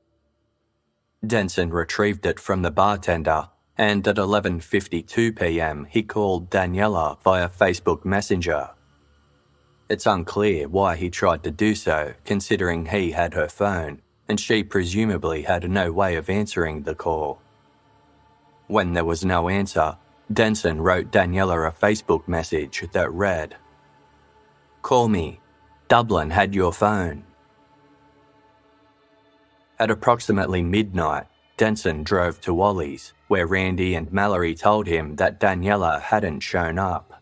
Denson retrieved it from the bartender, and at eleven fifty-two p m he called Danniella via Facebook Messenger. It's unclear why he tried to do so, considering he had her phone, and she presumably had no way of answering the call. When there was no answer, Denson wrote Danniella a Facebook message that read, "Call me. Dublin had your phone." At approximately midnight, Denson drove to Ollie's, where Randy and Mallory told him that Danniella hadn't shown up.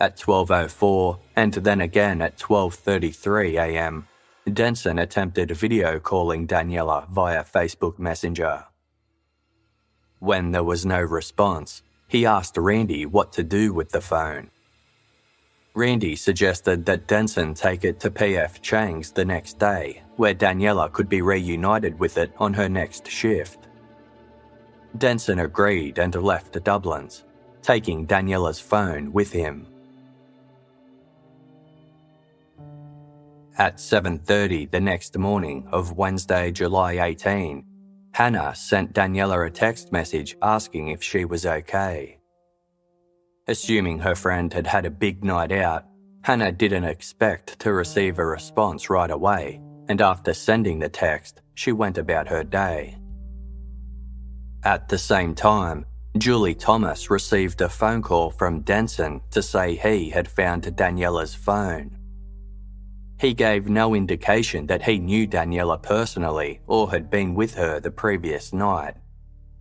At twelve oh four and then again at twelve thirty-three a m, Denson attempted video calling Danniella via Facebook Messenger. When there was no response, he asked Randy what to do with the phone. Randy suggested that Denson take it to P F Chang's the next day, where Danniella could be reunited with it on her next shift. Denson agreed and left Dublin's, taking Danniella's phone with him. At seven thirty the next morning of Wednesday, July eighteenth, Hannah sent Danniella a text message asking if she was okay. Assuming her friend had had a big night out, Hannah didn't expect to receive a response right away, and after sending the text, she went about her day. At the same time, Julie Thomas received a phone call from Denson to say he had found Danniella's phone. He gave no indication that he knew Danniella personally or had been with her the previous night.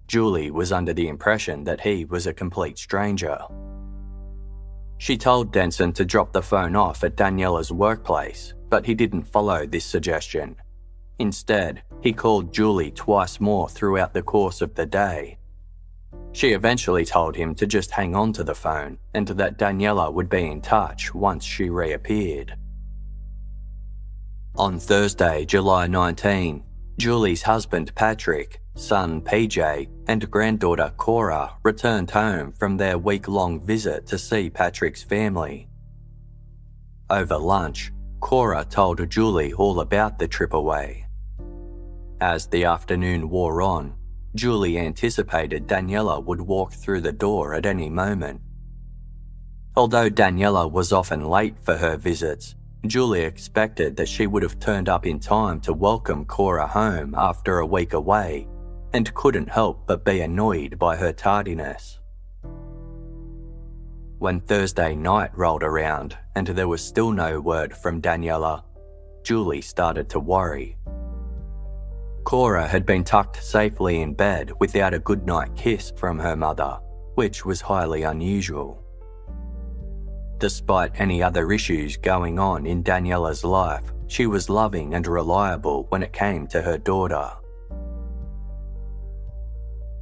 Julie was under the impression that he was a complete stranger. She told Denson to drop the phone off at Danniella's workplace, but he didn't follow this suggestion. Instead, he called Julie twice more throughout the course of the day. She eventually told him to just hang on to the phone and that Danniella would be in touch once she reappeared. On Thursday, July nineteenth, Julie's husband Patrick, son P J, and granddaughter Cora returned home from their week-long visit to see Patrick's family. Over lunch, Cora told Julie all about the trip away. As the afternoon wore on, Julie anticipated Danniella would walk through the door at any moment. Although Danniella was often late for her visits, Julie expected that she would have turned up in time to welcome Cora home after a week away, and couldn't help but be annoyed by her tardiness. When Thursday night rolled around and there was still no word from Danniella, Julie started to worry. Cora had been tucked safely in bed without a goodnight kiss from her mother, which was highly unusual. Despite any other issues going on in Danniella's life, she was loving and reliable when it came to her daughter.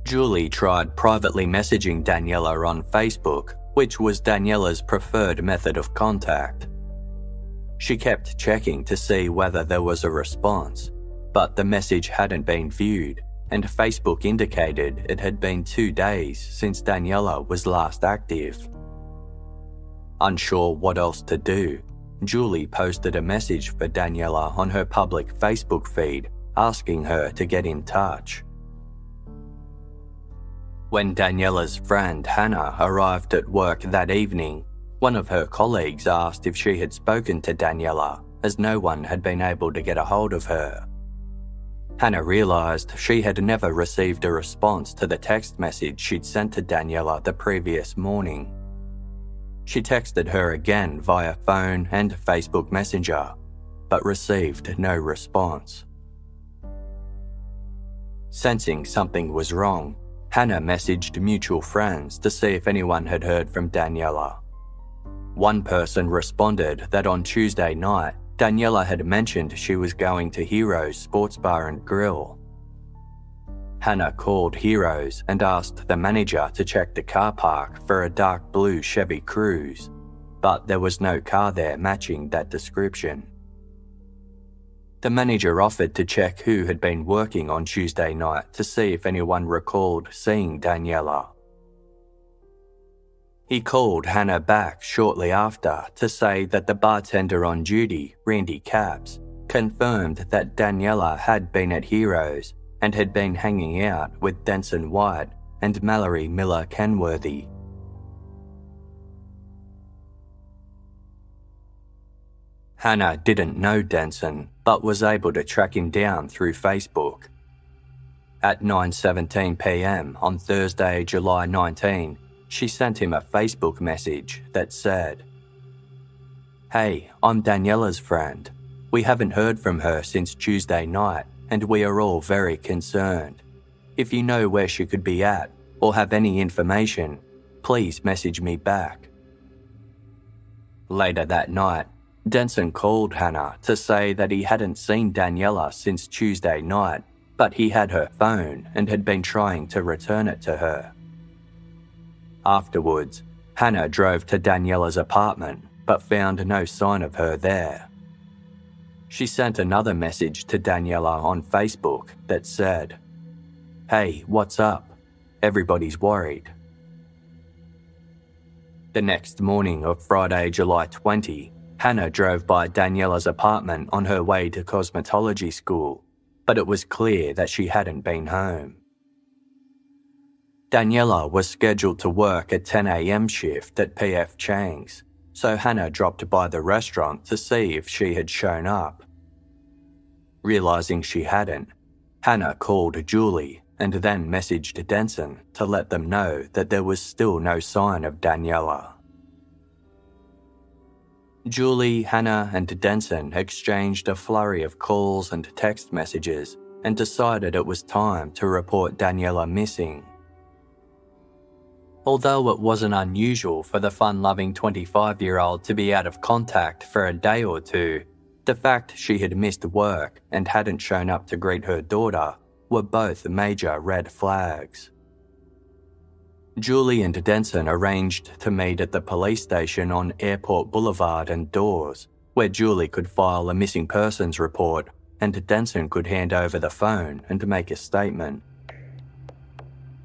Julie tried privately messaging Danniella on Facebook, which was Danniella's preferred method of contact. She kept checking to see whether there was a response, but the message hadn't been viewed, and Facebook indicated it had been two days since Danniella was last active. Unsure what else to do, Julie posted a message for Danniella on her public Facebook feed asking her to get in touch. When Danniella's friend Hannah arrived at work that evening, one of her colleagues asked if she had spoken to Danniella, as no one had been able to get a hold of her. Hannah realised she had never received a response to the text message she'd sent to Danniella the previous morning. She texted her again via phone and Facebook Messenger, but received no response. Sensing something was wrong, Hannah messaged mutual friends to see if anyone had heard from Danniella. One person responded that on Tuesday night, Danniella had mentioned she was going to Hero's Sports Bar and Grill. Hannah called Hero's and asked the manager to check the car park for a dark blue Chevy Cruze, but there was no car there matching that description. The manager offered to check who had been working on Tuesday night to see if anyone recalled seeing Danniella. He called Hannah back shortly after to say that the bartender on duty, Randy Capps, confirmed that Danniella had been at Hero's and had been hanging out with Denson White and Mallory Miller-Kenworthy. Hannah didn't know Denson, but was able to track him down through Facebook. At nine seventeen p m on Thursday, July nineteenth, she sent him a Facebook message that said, "Hey, I'm Danniella's friend. We haven't heard from her since Tuesday night, and we are all very concerned. If you know where she could be at or have any information, please message me back." Later that night, Denson called Hannah to say that he hadn't seen Danniella since Tuesday night, but he had her phone and had been trying to return it to her. Afterwards, Hannah drove to Danniella's apartment but found no sign of her there. She sent another message to Danniella on Facebook that said, "Hey, what's up? Everybody's worried." The next morning of Friday, July twentieth, Hannah drove by Danniella's apartment on her way to cosmetology school, but it was clear that she hadn't been home. Danniella was scheduled to work a ten a m shift at P F Chang's, so Hannah dropped by the restaurant to see if she had shown up. Realising she hadn't, Hannah called Julie and then messaged Denson to let them know that there was still no sign of Danniella. Julie, Hannah, and Denson exchanged a flurry of calls and text messages and decided it was time to report Danniella missing. Although it wasn't unusual for the fun-loving twenty-five-year-old to be out of contact for a day or two, the fact she had missed work and hadn't shown up to greet her daughter were both major red flags. Julie and Denson arranged to meet at the police station on Airport Boulevard and Dawes, where Julie could file a missing persons report and Denson could hand over the phone and make a statement.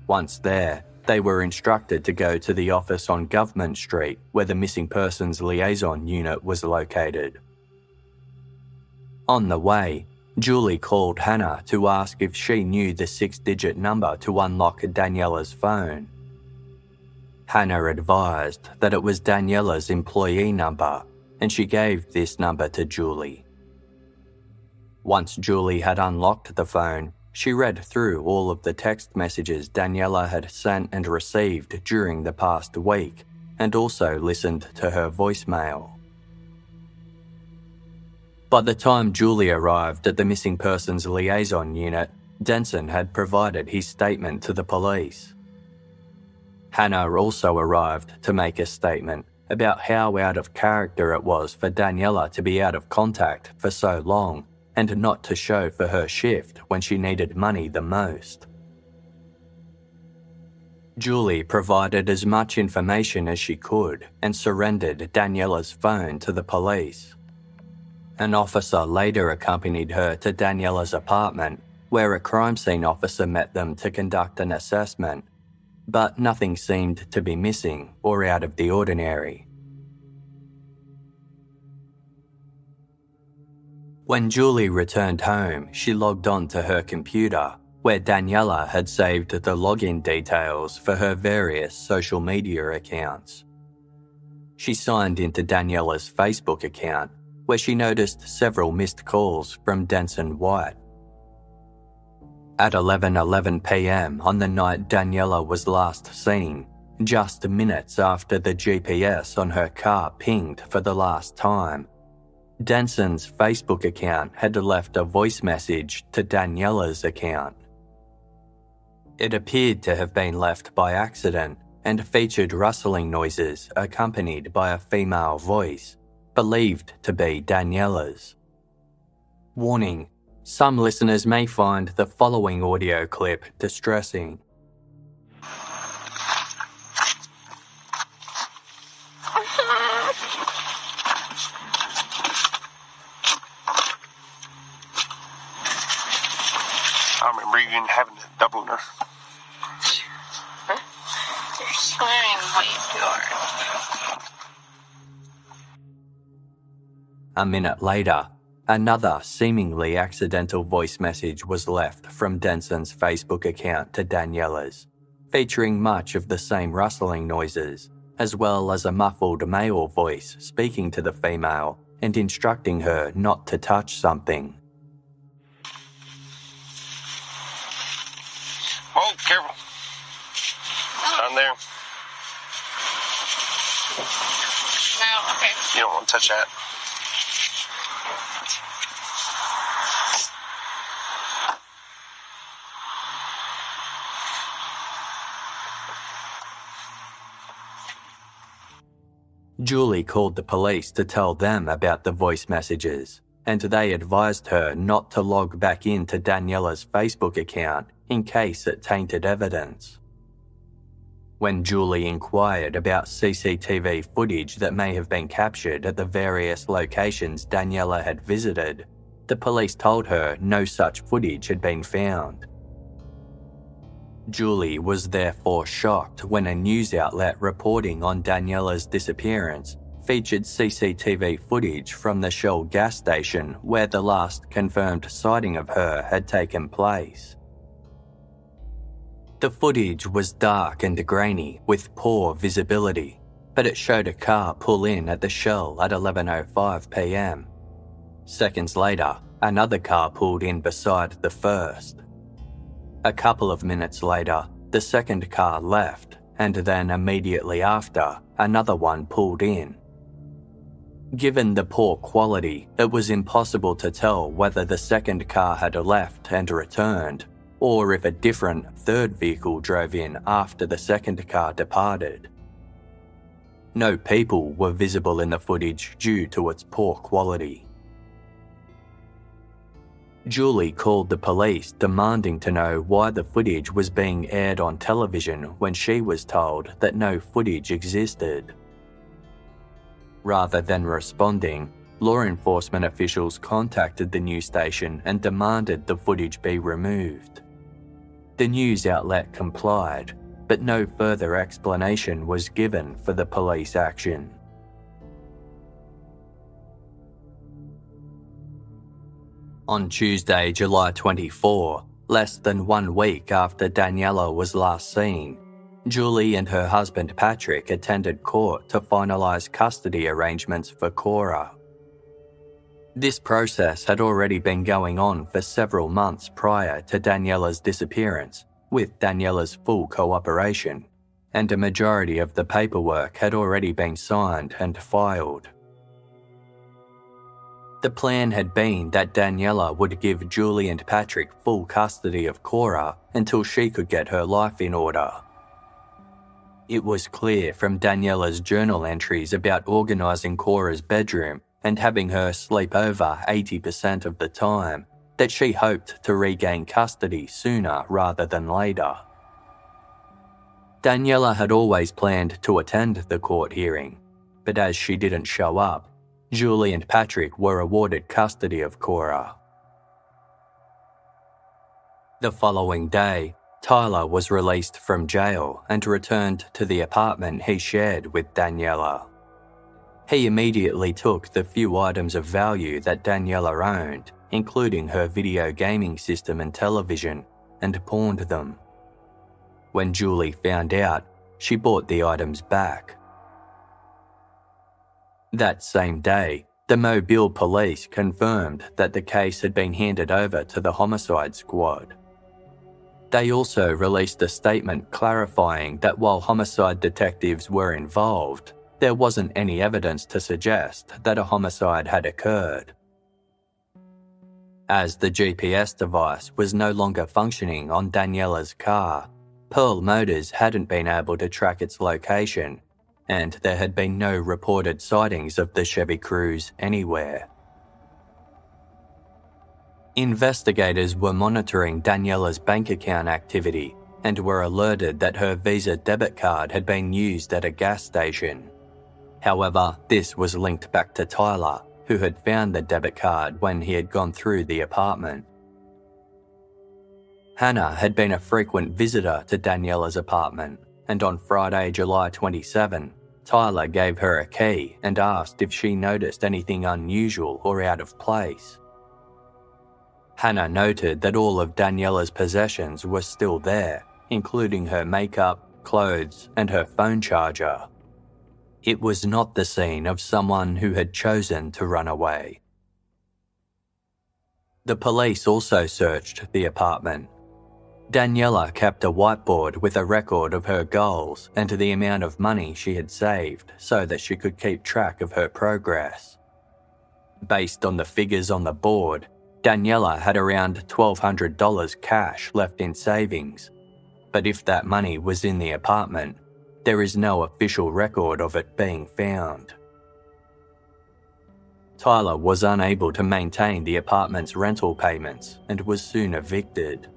Once there, they were instructed to go to the office on Government Street where the Missing Persons Liaison Unit was located. On the way, Julie called Hannah to ask if she knew the six-digit number to unlock Danniella's phone. Hannah advised that it was Danniella's employee number, and she gave this number to Julie. Once Julie had unlocked the phone, she read through all of the text messages Danniella had sent and received during the past week, and also listened to her voicemail. By the time Julie arrived at the Missing Persons Liaison Unit, Denson had provided his statement to the police. Hannah also arrived to make a statement about how out of character it was for Danniella to be out of contact for so long and not to show for her shift when she needed money the most. Julie provided as much information as she could and surrendered Danniella's phone to the police. An officer later accompanied her to Danniella's apartment, where a crime scene officer met them to conduct an assessment, but nothing seemed to be missing or out of the ordinary. When Julie returned home, she logged on to her computer, where Danniella had saved the login details for her various social media accounts. She signed into Danniella's Facebook account, where she noticed several missed calls from Denson White. At eleven eleven p m on the night Danniella was last seen, just minutes after the G P S on her car pinged for the last time, Denson's Facebook account had left a voice message to Danniella's account. It appeared to have been left by accident and featured rustling noises accompanied by a female voice, believed to be Danniella's. Warning: some listeners may find the following audio clip distressing. I remember you didn't have a double nurse. Huh? You're swearing way too hard. A minute later, another seemingly accidental voice message was left from Denson's Facebook account to Danniella's, featuring much of the same rustling noises, as well as a muffled male voice speaking to the female and instructing her not to touch something. Oh, careful. Down there. No, okay. You don't want to touch that. Julie called the police to tell them about the voice messages, and they advised her not to log back into Danniella's Facebook account in case it tainted evidence. When Julie inquired about C C T V footage that may have been captured at the various locations Danniella had visited, the police told her no such footage had been found. Julie was therefore shocked when a news outlet reporting on Danniella's disappearance featured C C T V footage from the Shell gas station where the last confirmed sighting of her had taken place. The footage was dark and grainy with poor visibility, but it showed a car pull in at the Shell at eleven oh five p m Seconds later, another car pulled in beside the first. A couple of minutes later, the second car left, and then immediately after, another one pulled in. Given the poor quality, it was impossible to tell whether the second car had left and returned, or if a different third vehicle drove in after the second car departed. No people were visible in the footage due to its poor quality. Julie called the police, demanding to know why the footage was being aired on television when she was told that no footage existed. Rather than responding, law enforcement officials contacted the news station and demanded the footage be removed. The news outlet complied, but no further explanation was given for the police action. On Tuesday, July twenty-fourth, less than one week after Danniella was last seen, Julie and her husband Patrick attended court to finalise custody arrangements for Cora. This process had already been going on for several months prior to Danniella's disappearance, with Danniella's full cooperation, and a majority of the paperwork had already been signed and filed. The plan had been that Danniella would give Julie and Patrick full custody of Cora until she could get her life in order. It was clear from Danniella's journal entries about organising Cora's bedroom and having her sleep over eighty percent of the time that she hoped to regain custody sooner rather than later. Danniella had always planned to attend the court hearing, but as she didn't show up, Julie and Patrick were awarded custody of Cora. The following day, Tyler was released from jail and returned to the apartment he shared with Danniella. He immediately took the few items of value that Danniella owned, including her video gaming system and television, and pawned them. When Julie found out, she bought the items back. That same day, the Mobile police confirmed that the case had been handed over to the homicide squad. They also released a statement clarifying that while homicide detectives were involved, there wasn't any evidence to suggest that a homicide had occurred. As the G P S device was no longer functioning on Danniella's car, Pearl Motors hadn't been able to track its location, and there had been no reported sightings of the Chevy Cruze anywhere. Investigators were monitoring Danniella's bank account activity and were alerted that her Visa debit card had been used at a gas station. However, this was linked back to Tyler, who had found the debit card when he had gone through the apartment. Hannah had been a frequent visitor to Danniella's apartment, and on Friday, July twenty-seventh, Tyler gave her a key and asked if she noticed anything unusual or out of place. Hannah noted that all of Danniella's possessions were still there, including her makeup, clothes, and her phone charger. It was not the scene of someone who had chosen to run away. The police also searched the apartment. Danniella kept a whiteboard with a record of her goals and the amount of money she had saved so that she could keep track of her progress. Based on the figures on the board, Danniella had around twelve hundred dollars cash left in savings, but if that money was in the apartment, there is no official record of it being found. Tyler was unable to maintain the apartment's rental payments and was soon evicted.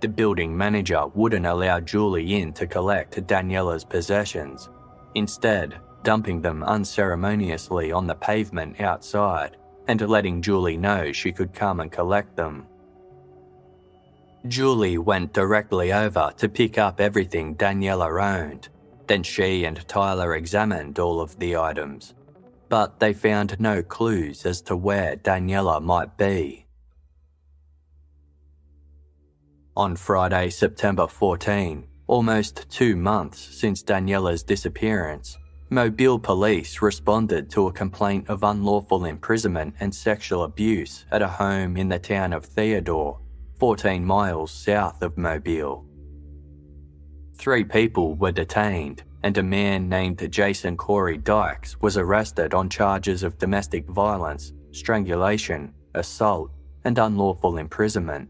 The building manager wouldn't allow Julie in to collect Danniella's possessions, instead dumping them unceremoniously on the pavement outside and letting Julie know she could come and collect them. Julie went directly over to pick up everything Danniella owned. Then she and Tyler examined all of the items, but they found no clues as to where Danniella might be. On Friday, September fourteenth, almost two months since Danniella's disappearance, Mobile police responded to a complaint of unlawful imprisonment and sexual abuse at a home in the town of Theodore, fourteen miles south of Mobile. Three people were detained, and a man named Jason Corey Dykes was arrested on charges of domestic violence, strangulation, assault, and unlawful imprisonment.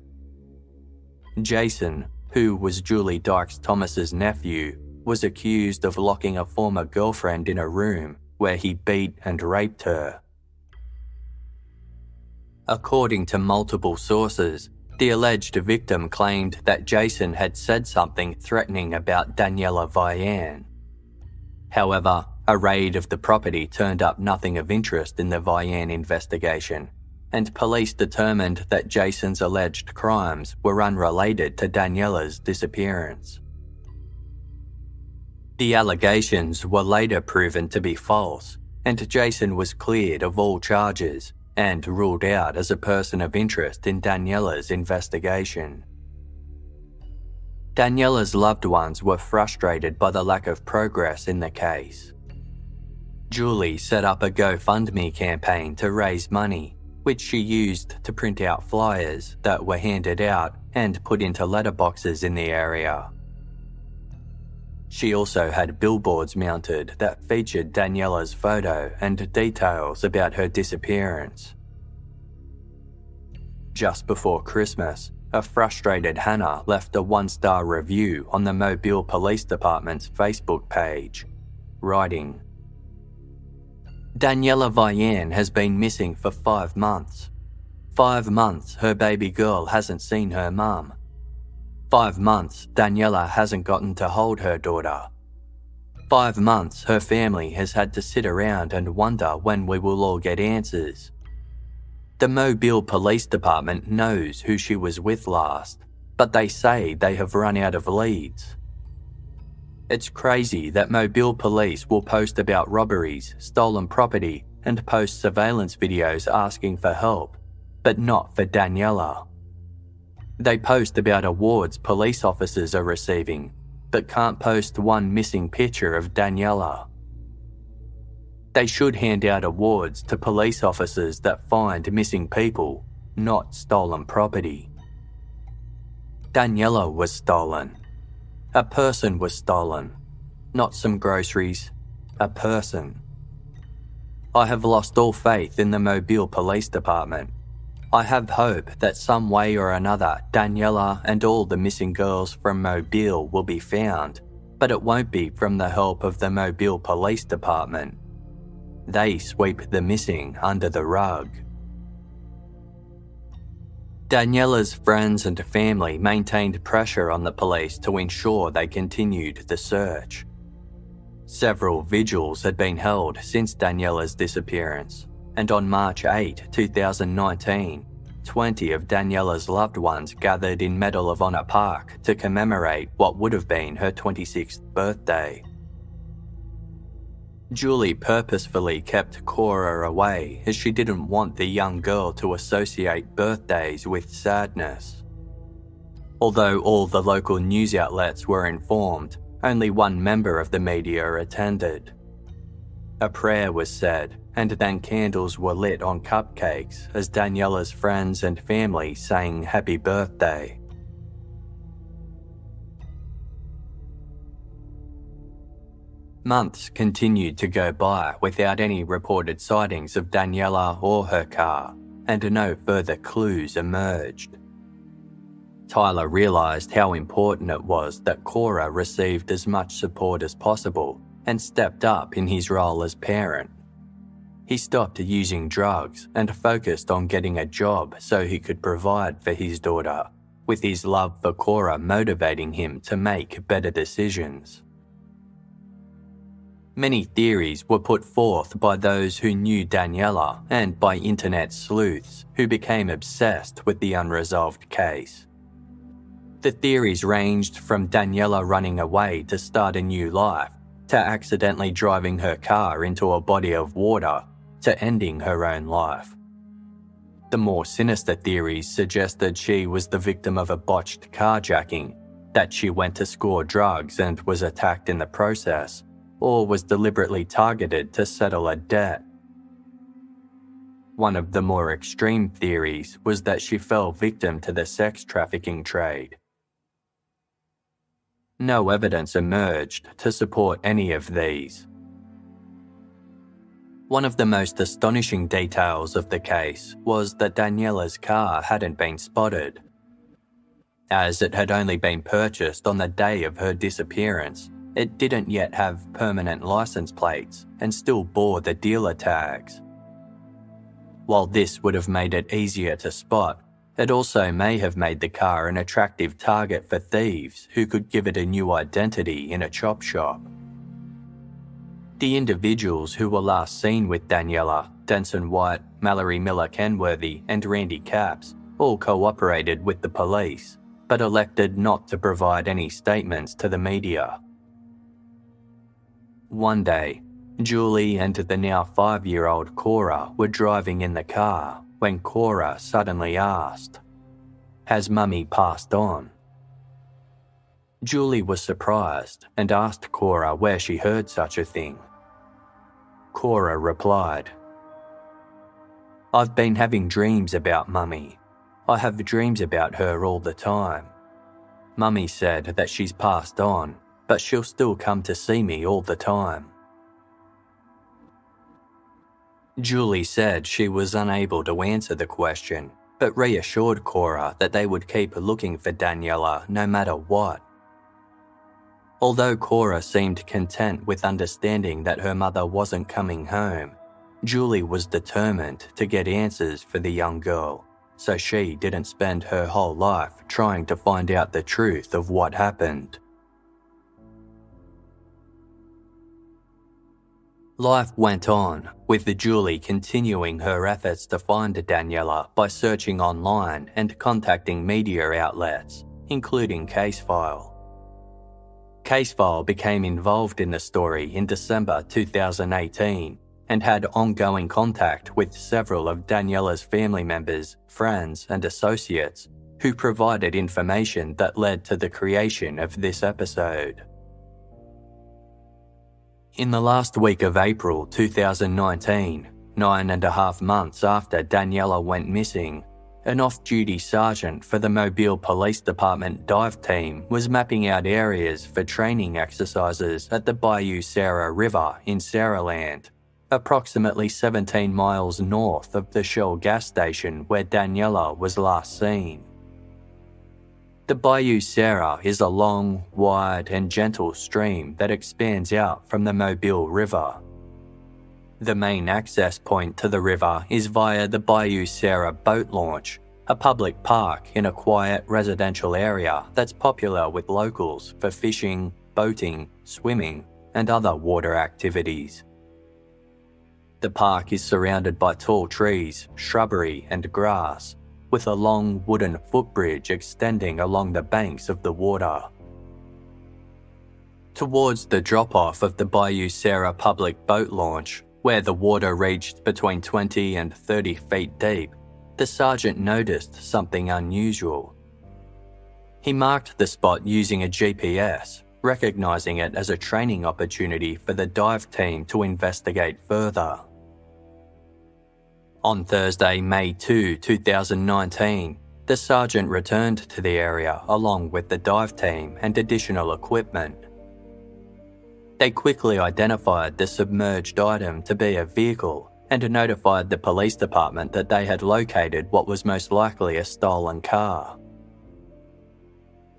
Jason, who was Julie Dykes-Thomas's nephew, was accused of locking a former girlfriend in a room where he beat and raped her. According to multiple sources, the alleged victim claimed that Jason had said something threatening about Danniella Vian. However, a raid of the property turned up nothing of interest in the Vian investigation, and police determined that Jason's alleged crimes were unrelated to Danniella's disappearance. The allegations were later proven to be false, and Jason was cleared of all charges and ruled out as a person of interest in Danniella's investigation. Danniella's loved ones were frustrated by the lack of progress in the case. Julie set up a GoFundMe campaign to raise money, which she used to print out flyers that were handed out and put into letterboxes in the area. She also had billboards mounted that featured Danniella's photo and details about her disappearance. Just before Christmas, a frustrated Hannah left a one-star review on the Mobile Police Department's Facebook page, writing, "Danniella Vian has been missing for five months. Five months her baby girl hasn't seen her mum. Five months Danniella hasn't gotten to hold her daughter. Five months her family has had to sit around and wonder when we will all get answers. The Mobile Police Department knows who she was with last, but they say they have run out of leads. It's crazy that Mobile Police will post about robberies, stolen property, and post surveillance videos asking for help, but not for Danniella. They post about awards police officers are receiving, but can't post one missing picture of Danniella. They should hand out awards to police officers that find missing people, not stolen property. Danniella was stolen. A person was stolen. Not some groceries. A person. I have lost all faith in the Mobile Police Department. I have hope that some way or another Danniella and all the missing girls from Mobile will be found, but it won't be from the help of the Mobile Police Department. They sweep the missing under the rug." Danniella's friends and family maintained pressure on the police to ensure they continued the search. Several vigils had been held since Danniella's disappearance, and on March eighth, two thousand nineteen, twenty of Danniella's loved ones gathered in Medal of Honor Park to commemorate what would have been her twenty-sixth birthday. Julie purposefully kept Cora away as she didn't want the young girl to associate birthdays with sadness. Although all the local news outlets were informed, only one member of the media attended. A prayer was said, and then candles were lit on cupcakes as Danniella's friends and family sang happy birthday. Months continued to go by without any reported sightings of Danniella or her car, and no further clues emerged. Tyler realized how important it was that Cora received as much support as possible and stepped up in his role as parent. He stopped using drugs and focused on getting a job so he could provide for his daughter, with his love for Cora motivating him to make better decisions. Many theories were put forth by those who knew Danniella and by internet sleuths who became obsessed with the unresolved case. The theories ranged from Danniella running away to start a new life, to accidentally driving her car into a body of water, to ending her own life. The more sinister theories suggested she was the victim of a botched carjacking, that she went to score drugs and was attacked in the process, or was deliberately targeted to settle a debt. One of the more extreme theories was that she fell victim to the sex trafficking trade. No evidence emerged to support any of these. One of the most astonishing details of the case was that Danniella's car hadn't been spotted. As it had only been purchased on the day of her disappearance, it didn't yet have permanent license plates and still bore the dealer tags. While this would have made it easier to spot, it also may have made the car an attractive target for thieves who could give it a new identity in a chop shop. The individuals who were last seen with Danniella, Denson White, Mallory Miller-Kenworthy and Randy Capps all cooperated with the police, but elected not to provide any statements to the media. One day, Julie and the now five-year-old Cora were driving in the car when Cora suddenly asked, "Has Mummy passed on?" Julie was surprised and asked Cora where she heard such a thing. Cora replied, "I've been having dreams about Mummy. I have dreams about her all the time. Mummy said that she's passed on, but she'll still come to see me all the time." Julie said she was unable to answer the question, but reassured Cora that they would keep looking for Danniella no matter what. Although Cora seemed content with understanding that her mother wasn't coming home, Julie was determined to get answers for the young girl, so she didn't spend her whole life trying to find out the truth of what happened. Life went on, with Julie continuing her efforts to find Danniella by searching online and contacting media outlets, including Casefile. Casefile became involved in the story in December two thousand eighteen and had ongoing contact with several of Danniella's family members, friends and associates who provided information that led to the creation of this episode. In the last week of April two thousand nineteen, nine and a half months after Danniella went missing, an off-duty sergeant for the Mobile Police Department dive team was mapping out areas for training exercises at the Bayou Sara River in Saraland, approximately seventeen miles north of the Shell gas station where Danniella was last seen. The Bayou Sara is a long, wide and gentle stream that expands out from the Mobile River. The main access point to the river is via the Bayou Sara Boat Launch, a public park in a quiet residential area that's popular with locals for fishing, boating, swimming and other water activities. The park is surrounded by tall trees, shrubbery and grass, with a long wooden footbridge extending along the banks of the water. Towards the drop-off of the Bayou Sara public boat launch, where the water reached between twenty and thirty feet deep, the sergeant noticed something unusual. He marked the spot using a G P S, recognizing it as a training opportunity for the dive team to investigate further. On Thursday, May second, two thousand nineteen, the sergeant returned to the area along with the dive team and additional equipment. They quickly identified the submerged item to be a vehicle and notified the police department that they had located what was most likely a stolen car.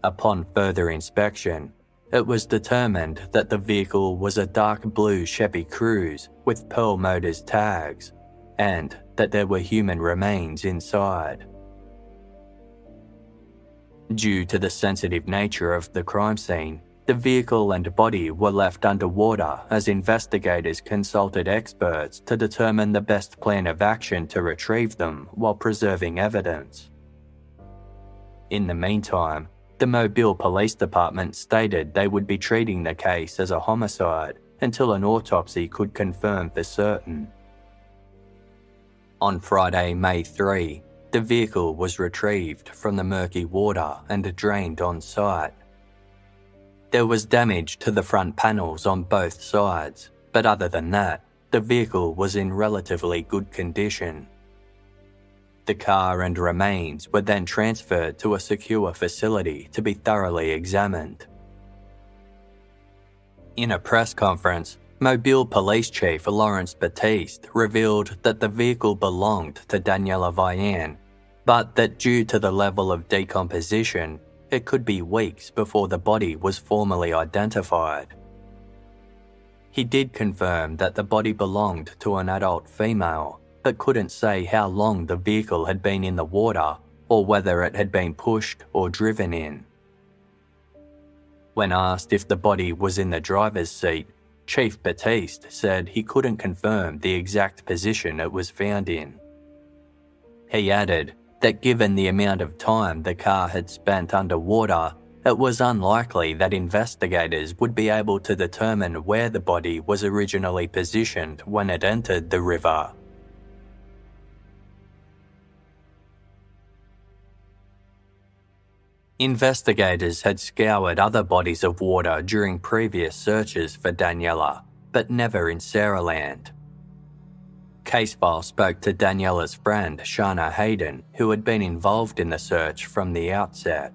Upon further inspection, it was determined that the vehicle was a dark blue Chevy Cruze with Pearl Motors tags, and that there were human remains inside. Due to the sensitive nature of the crime scene, the vehicle and body were left underwater as investigators consulted experts to determine the best plan of action to retrieve them while preserving evidence. In the meantime, the Mobile Police Department stated they would be treating the case as a homicide until an autopsy could confirm for certain. On Friday, May third, the vehicle was retrieved from the murky water and drained on site. There was damage to the front panels on both sides, but other than that, the vehicle was in relatively good condition. The car and remains were then transferred to a secure facility to be thoroughly examined. In a press conference, Mobile Police Chief Lawrence Batiste revealed that the vehicle belonged to Danniella Vian, but that due to the level of decomposition, it could be weeks before the body was formally identified. He did confirm that the body belonged to an adult female, but couldn't say how long the vehicle had been in the water or whether it had been pushed or driven in. When asked if the body was in the driver's seat, Chief Batiste said he couldn't confirm the exact position it was found in. He added that given the amount of time the car had spent underwater, it was unlikely that investigators would be able to determine where the body was originally positioned when it entered the river. Investigators had scoured other bodies of water during previous searches for Danniella, but never in Saraland. Casefile spoke to Daniella's friend Shana Hayden, who had been involved in the search from the outset.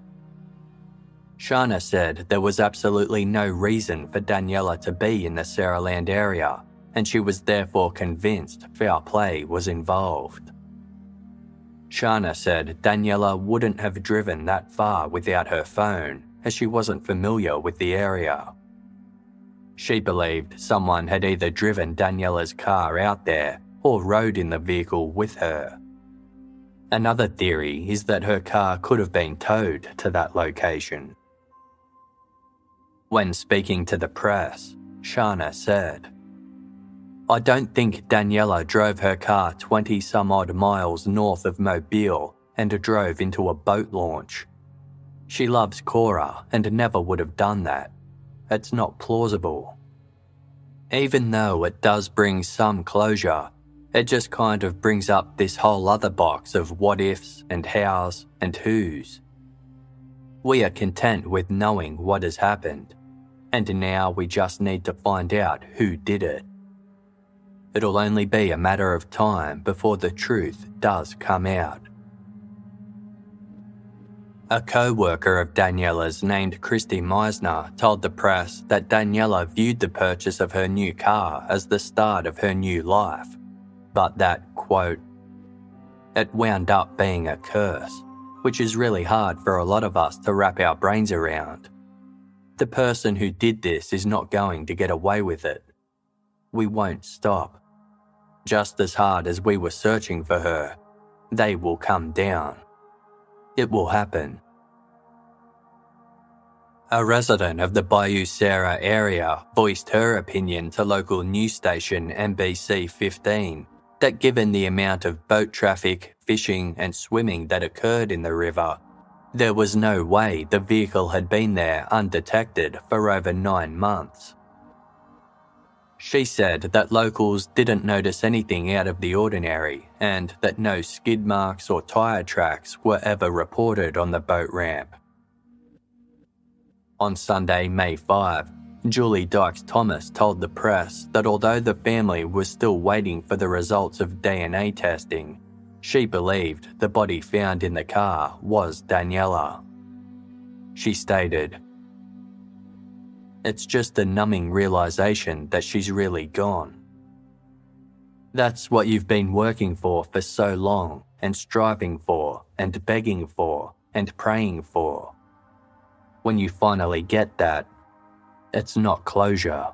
Shana said there was absolutely no reason for Danniella to be in the Saraland area, and she was therefore convinced foul play was involved. Shana said Danniella wouldn't have driven that far without her phone, as she wasn't familiar with the area. She believed someone had either driven Daniella's car out there or rode in the vehicle with her. Another theory is that her car could have been towed to that location. When speaking to the press, Shana said, "I don't think Danniella drove her car twenty-some-odd miles north of Mobile and drove into a boat launch. She loves Cora and never would have done that. It's not plausible. Even though it does bring some closure, it just kind of brings up this whole other box of what-ifs and hows and whos. We are content with knowing what has happened, and now we just need to find out who did it. It'll only be a matter of time before the truth does come out." A co-worker of Daniella's named Christy Meisner told the press that Danniella viewed the purchase of her new car as the start of her new life, but that, quote, "it wound up being a curse, which is really hard for a lot of us to wrap our brains around. The person who did this is not going to get away with it. We won't stop. Just as hard as we were searching for her, they will come down. It will happen." A resident of the Bayou Sara area voiced her opinion to local news station N B C fifteen that given the amount of boat traffic, fishing and swimming that occurred in the river, there was no way the vehicle had been there undetected for over nine months. She said that locals didn't notice anything out of the ordinary and that no skid marks or tyre tracks were ever reported on the boat ramp. On Sunday, May fifth, Julie Dykes-Thomas told the press that although the family was still waiting for the results of D N A testing, she believed the body found in the car was Danniella. She stated, "It's just a numbing realization that she's really gone. That's what you've been working for for so long and striving for and begging for and praying for. When you finally get that, it's not closure."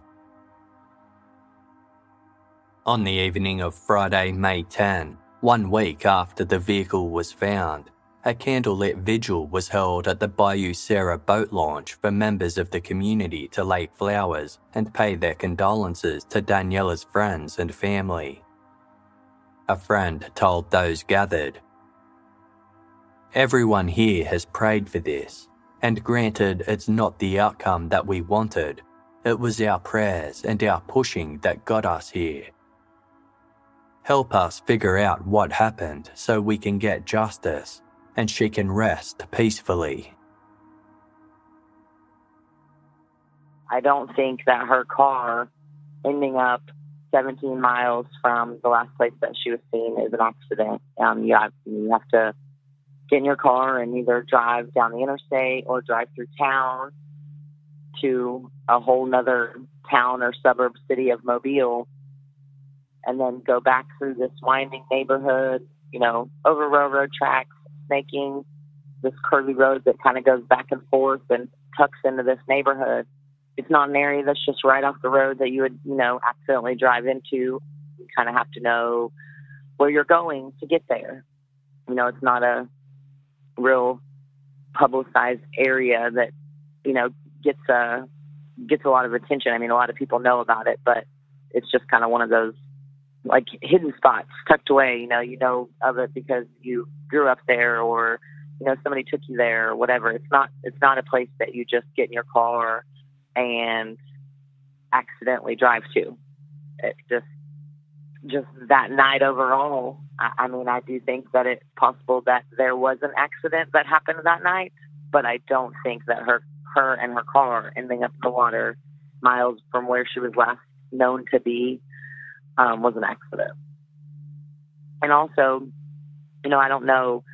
On the evening of Friday, May tenth, one week after the vehicle was found, a candlelit vigil was held at the Bayou Sara Boat Launch for members of the community to lay flowers and pay their condolences to Daniella's friends and family. A friend told those gathered, "Everyone here has prayed for this, and granted it's not the outcome that we wanted, it was our prayers and our pushing that got us here. Help us figure out what happened so we can get justice and she can rest peacefully." I don't think that her car ending up seventeen miles from the last place that she was seen is an accident. Um, you, have, you have to get in your car and either drive down the interstate or drive through town to a whole nother town or suburb city of Mobile and then go back through this winding neighborhood, you know, over railroad tracks, making this curvy road that kind of goes back and forth and tucks into this neighborhood. It's not an area that's just right off the road that you would, you know, accidentally drive into. You kind of have to know where you're going to get there. You know, it's not a real publicized area that, you know, gets a, gets a lot of attention. I mean, a lot of people know about it, but it's just kind of one of those, like, hidden spots tucked away. You know, you know of it because you grew up there, or, you know, somebody took you there or whatever. It's not, it's not a place that you just get in your car and accidentally drive to. It's just, just that night overall. I, I mean, I do think that it's possible that there was an accident that happened that night, but I don't think that her, her and her car ending up in the water miles from where she was last known to be um, was an accident. And also, you know, I don't know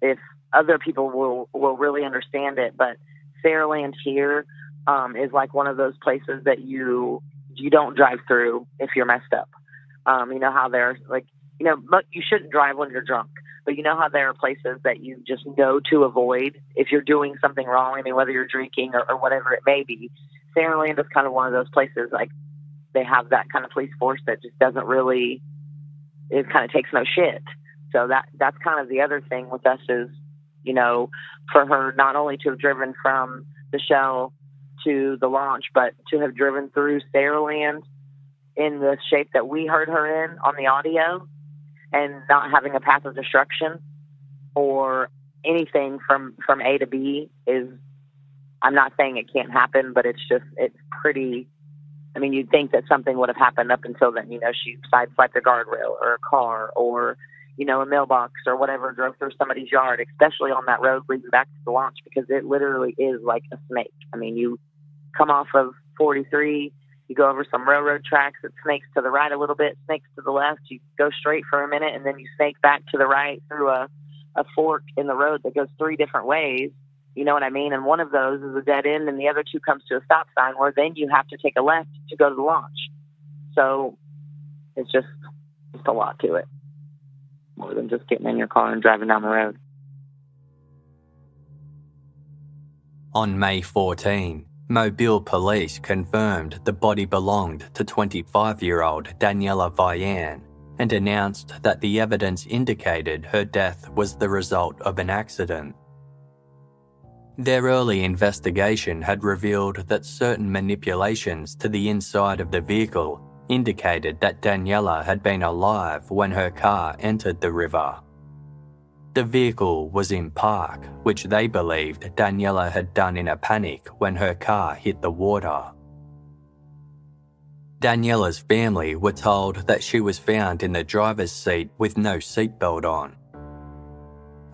if other people will, will really understand it, but Saraland here um, is like one of those places that you, you don't drive through if you're messed up. Um, you know how there's like, you know, you shouldn't drive when you're drunk, but you know how there are places that you just know to avoid if you're doing something wrong. I mean, whether you're drinking or, or whatever it may be, Saraland is kind of one of those places. Like, they have that kind of police force that just doesn't really, it kind of takes no shit. So that, that's kind of the other thing with us is, you know, for her not only to have driven from the Shell to the launch, but to have driven through Saraland in the shape that we heard her in on the audio, and not having a path of destruction or anything from, from A to B is, I'm not saying it can't happen, but it's just, it's pretty, I mean, you'd think that something would have happened up until then. You know, she sideswiped a guardrail or a car or, you know, a mailbox or whatever, drove through somebody's yard, especially on that road leading back to the launch, because it literally is like a snake. I mean, you come off of forty-three, you go over some railroad tracks, it snakes to the right a little bit, snakes to the left, you go straight for a minute, and then you snake back to the right through a, a fork in the road that goes three different ways. You know what I mean? And one of those is a dead end, and the other two comes to a stop sign, where then you have to take a left to go to the launch. So it's just, just a lot to it, more than just getting in your car and driving down the road. On May fourteenth, Mobile police confirmed the body belonged to twenty-five-year-old Danniella Vian and announced that the evidence indicated her death was the result of an accident. Their early investigation had revealed that certain manipulations to the inside of the vehicle indicated that Danniella had been alive when her car entered the river. The vehicle was in park, which they believed Danniella had done in a panic when her car hit the water. Daniella's family were told that she was found in the driver's seat with no seatbelt on.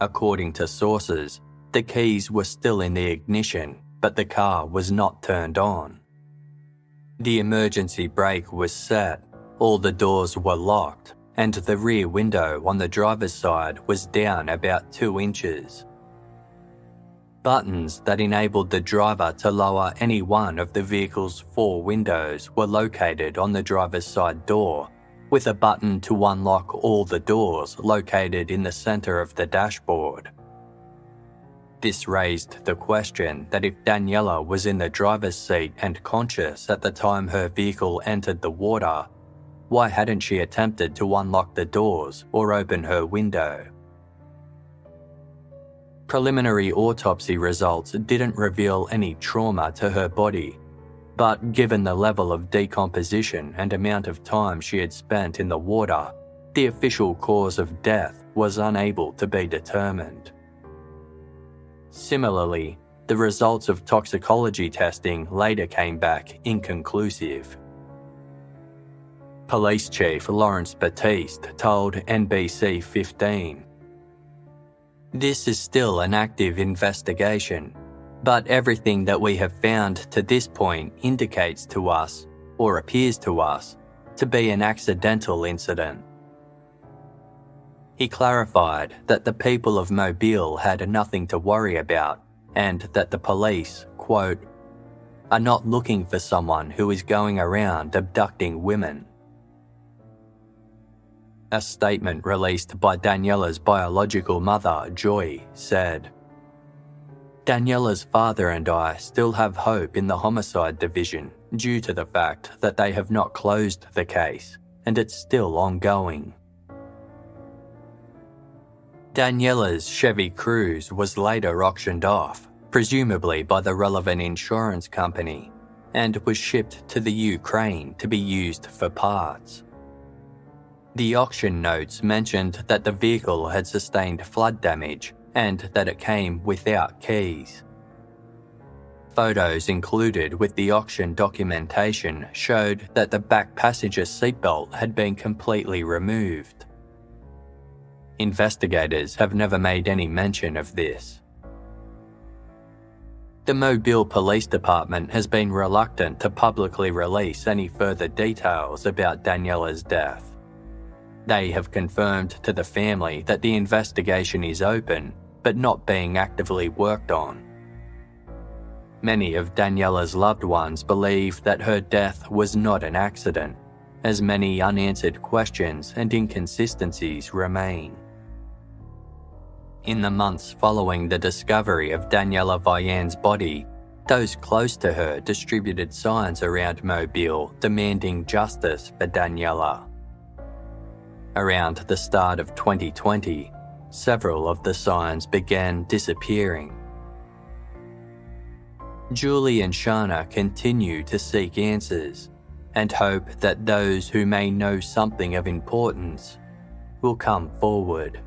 According to sources, the keys were still in the ignition, but the car was not turned on. The emergency brake was set, all the doors were locked, and the rear window on the driver's side was down about two inches. Buttons that enabled the driver to lower any one of the vehicle's four windows were located on the driver's side door, with a button to unlock all the doors located in the center of the dashboard. This raised the question that if Danniella was in the driver's seat and conscious at the time her vehicle entered the water, why hadn't she attempted to unlock the doors or open her window? Preliminary autopsy results didn't reveal any trauma to her body, but given the level of decomposition and amount of time she had spent in the water, the official cause of death was unable to be determined. Similarly, the results of toxicology testing later came back inconclusive. Police Chief Lawrence Batiste told N B C fifteen, "This is still an active investigation, but everything that we have found to this point indicates to us, or appears to us, to be an accidental incident." He clarified that the people of Mobile had nothing to worry about, and that the police, quote, "are not looking for someone who is going around abducting women." A statement released by Daniella's biological mother, Joy, said, "Daniella's father and I still have hope in the homicide division due to the fact that they have not closed the case and it's still ongoing. Danniella's Chevy Cruze was later auctioned off, presumably by the relevant insurance company, and was shipped to the Ukraine to be used for parts. The auction notes mentioned that the vehicle had sustained flood damage and that it came without keys. Photos included with the auction documentation showed that the back passenger seatbelt had been completely removed. Investigators have never made any mention of this. The Mobile Police Department has been reluctant to publicly release any further details about Danniella's death. They have confirmed to the family that the investigation is open, but not being actively worked on. Many of Danniella's loved ones believe that her death was not an accident, as many unanswered questions and inconsistencies remain. In the months following the discovery of Danniella Vian's body, those close to her distributed signs around Mobile demanding justice for Danniella. Around the start of twenty twenty, several of the signs began disappearing. Julie and Shana continue to seek answers and hope that those who may know something of importance will come forward.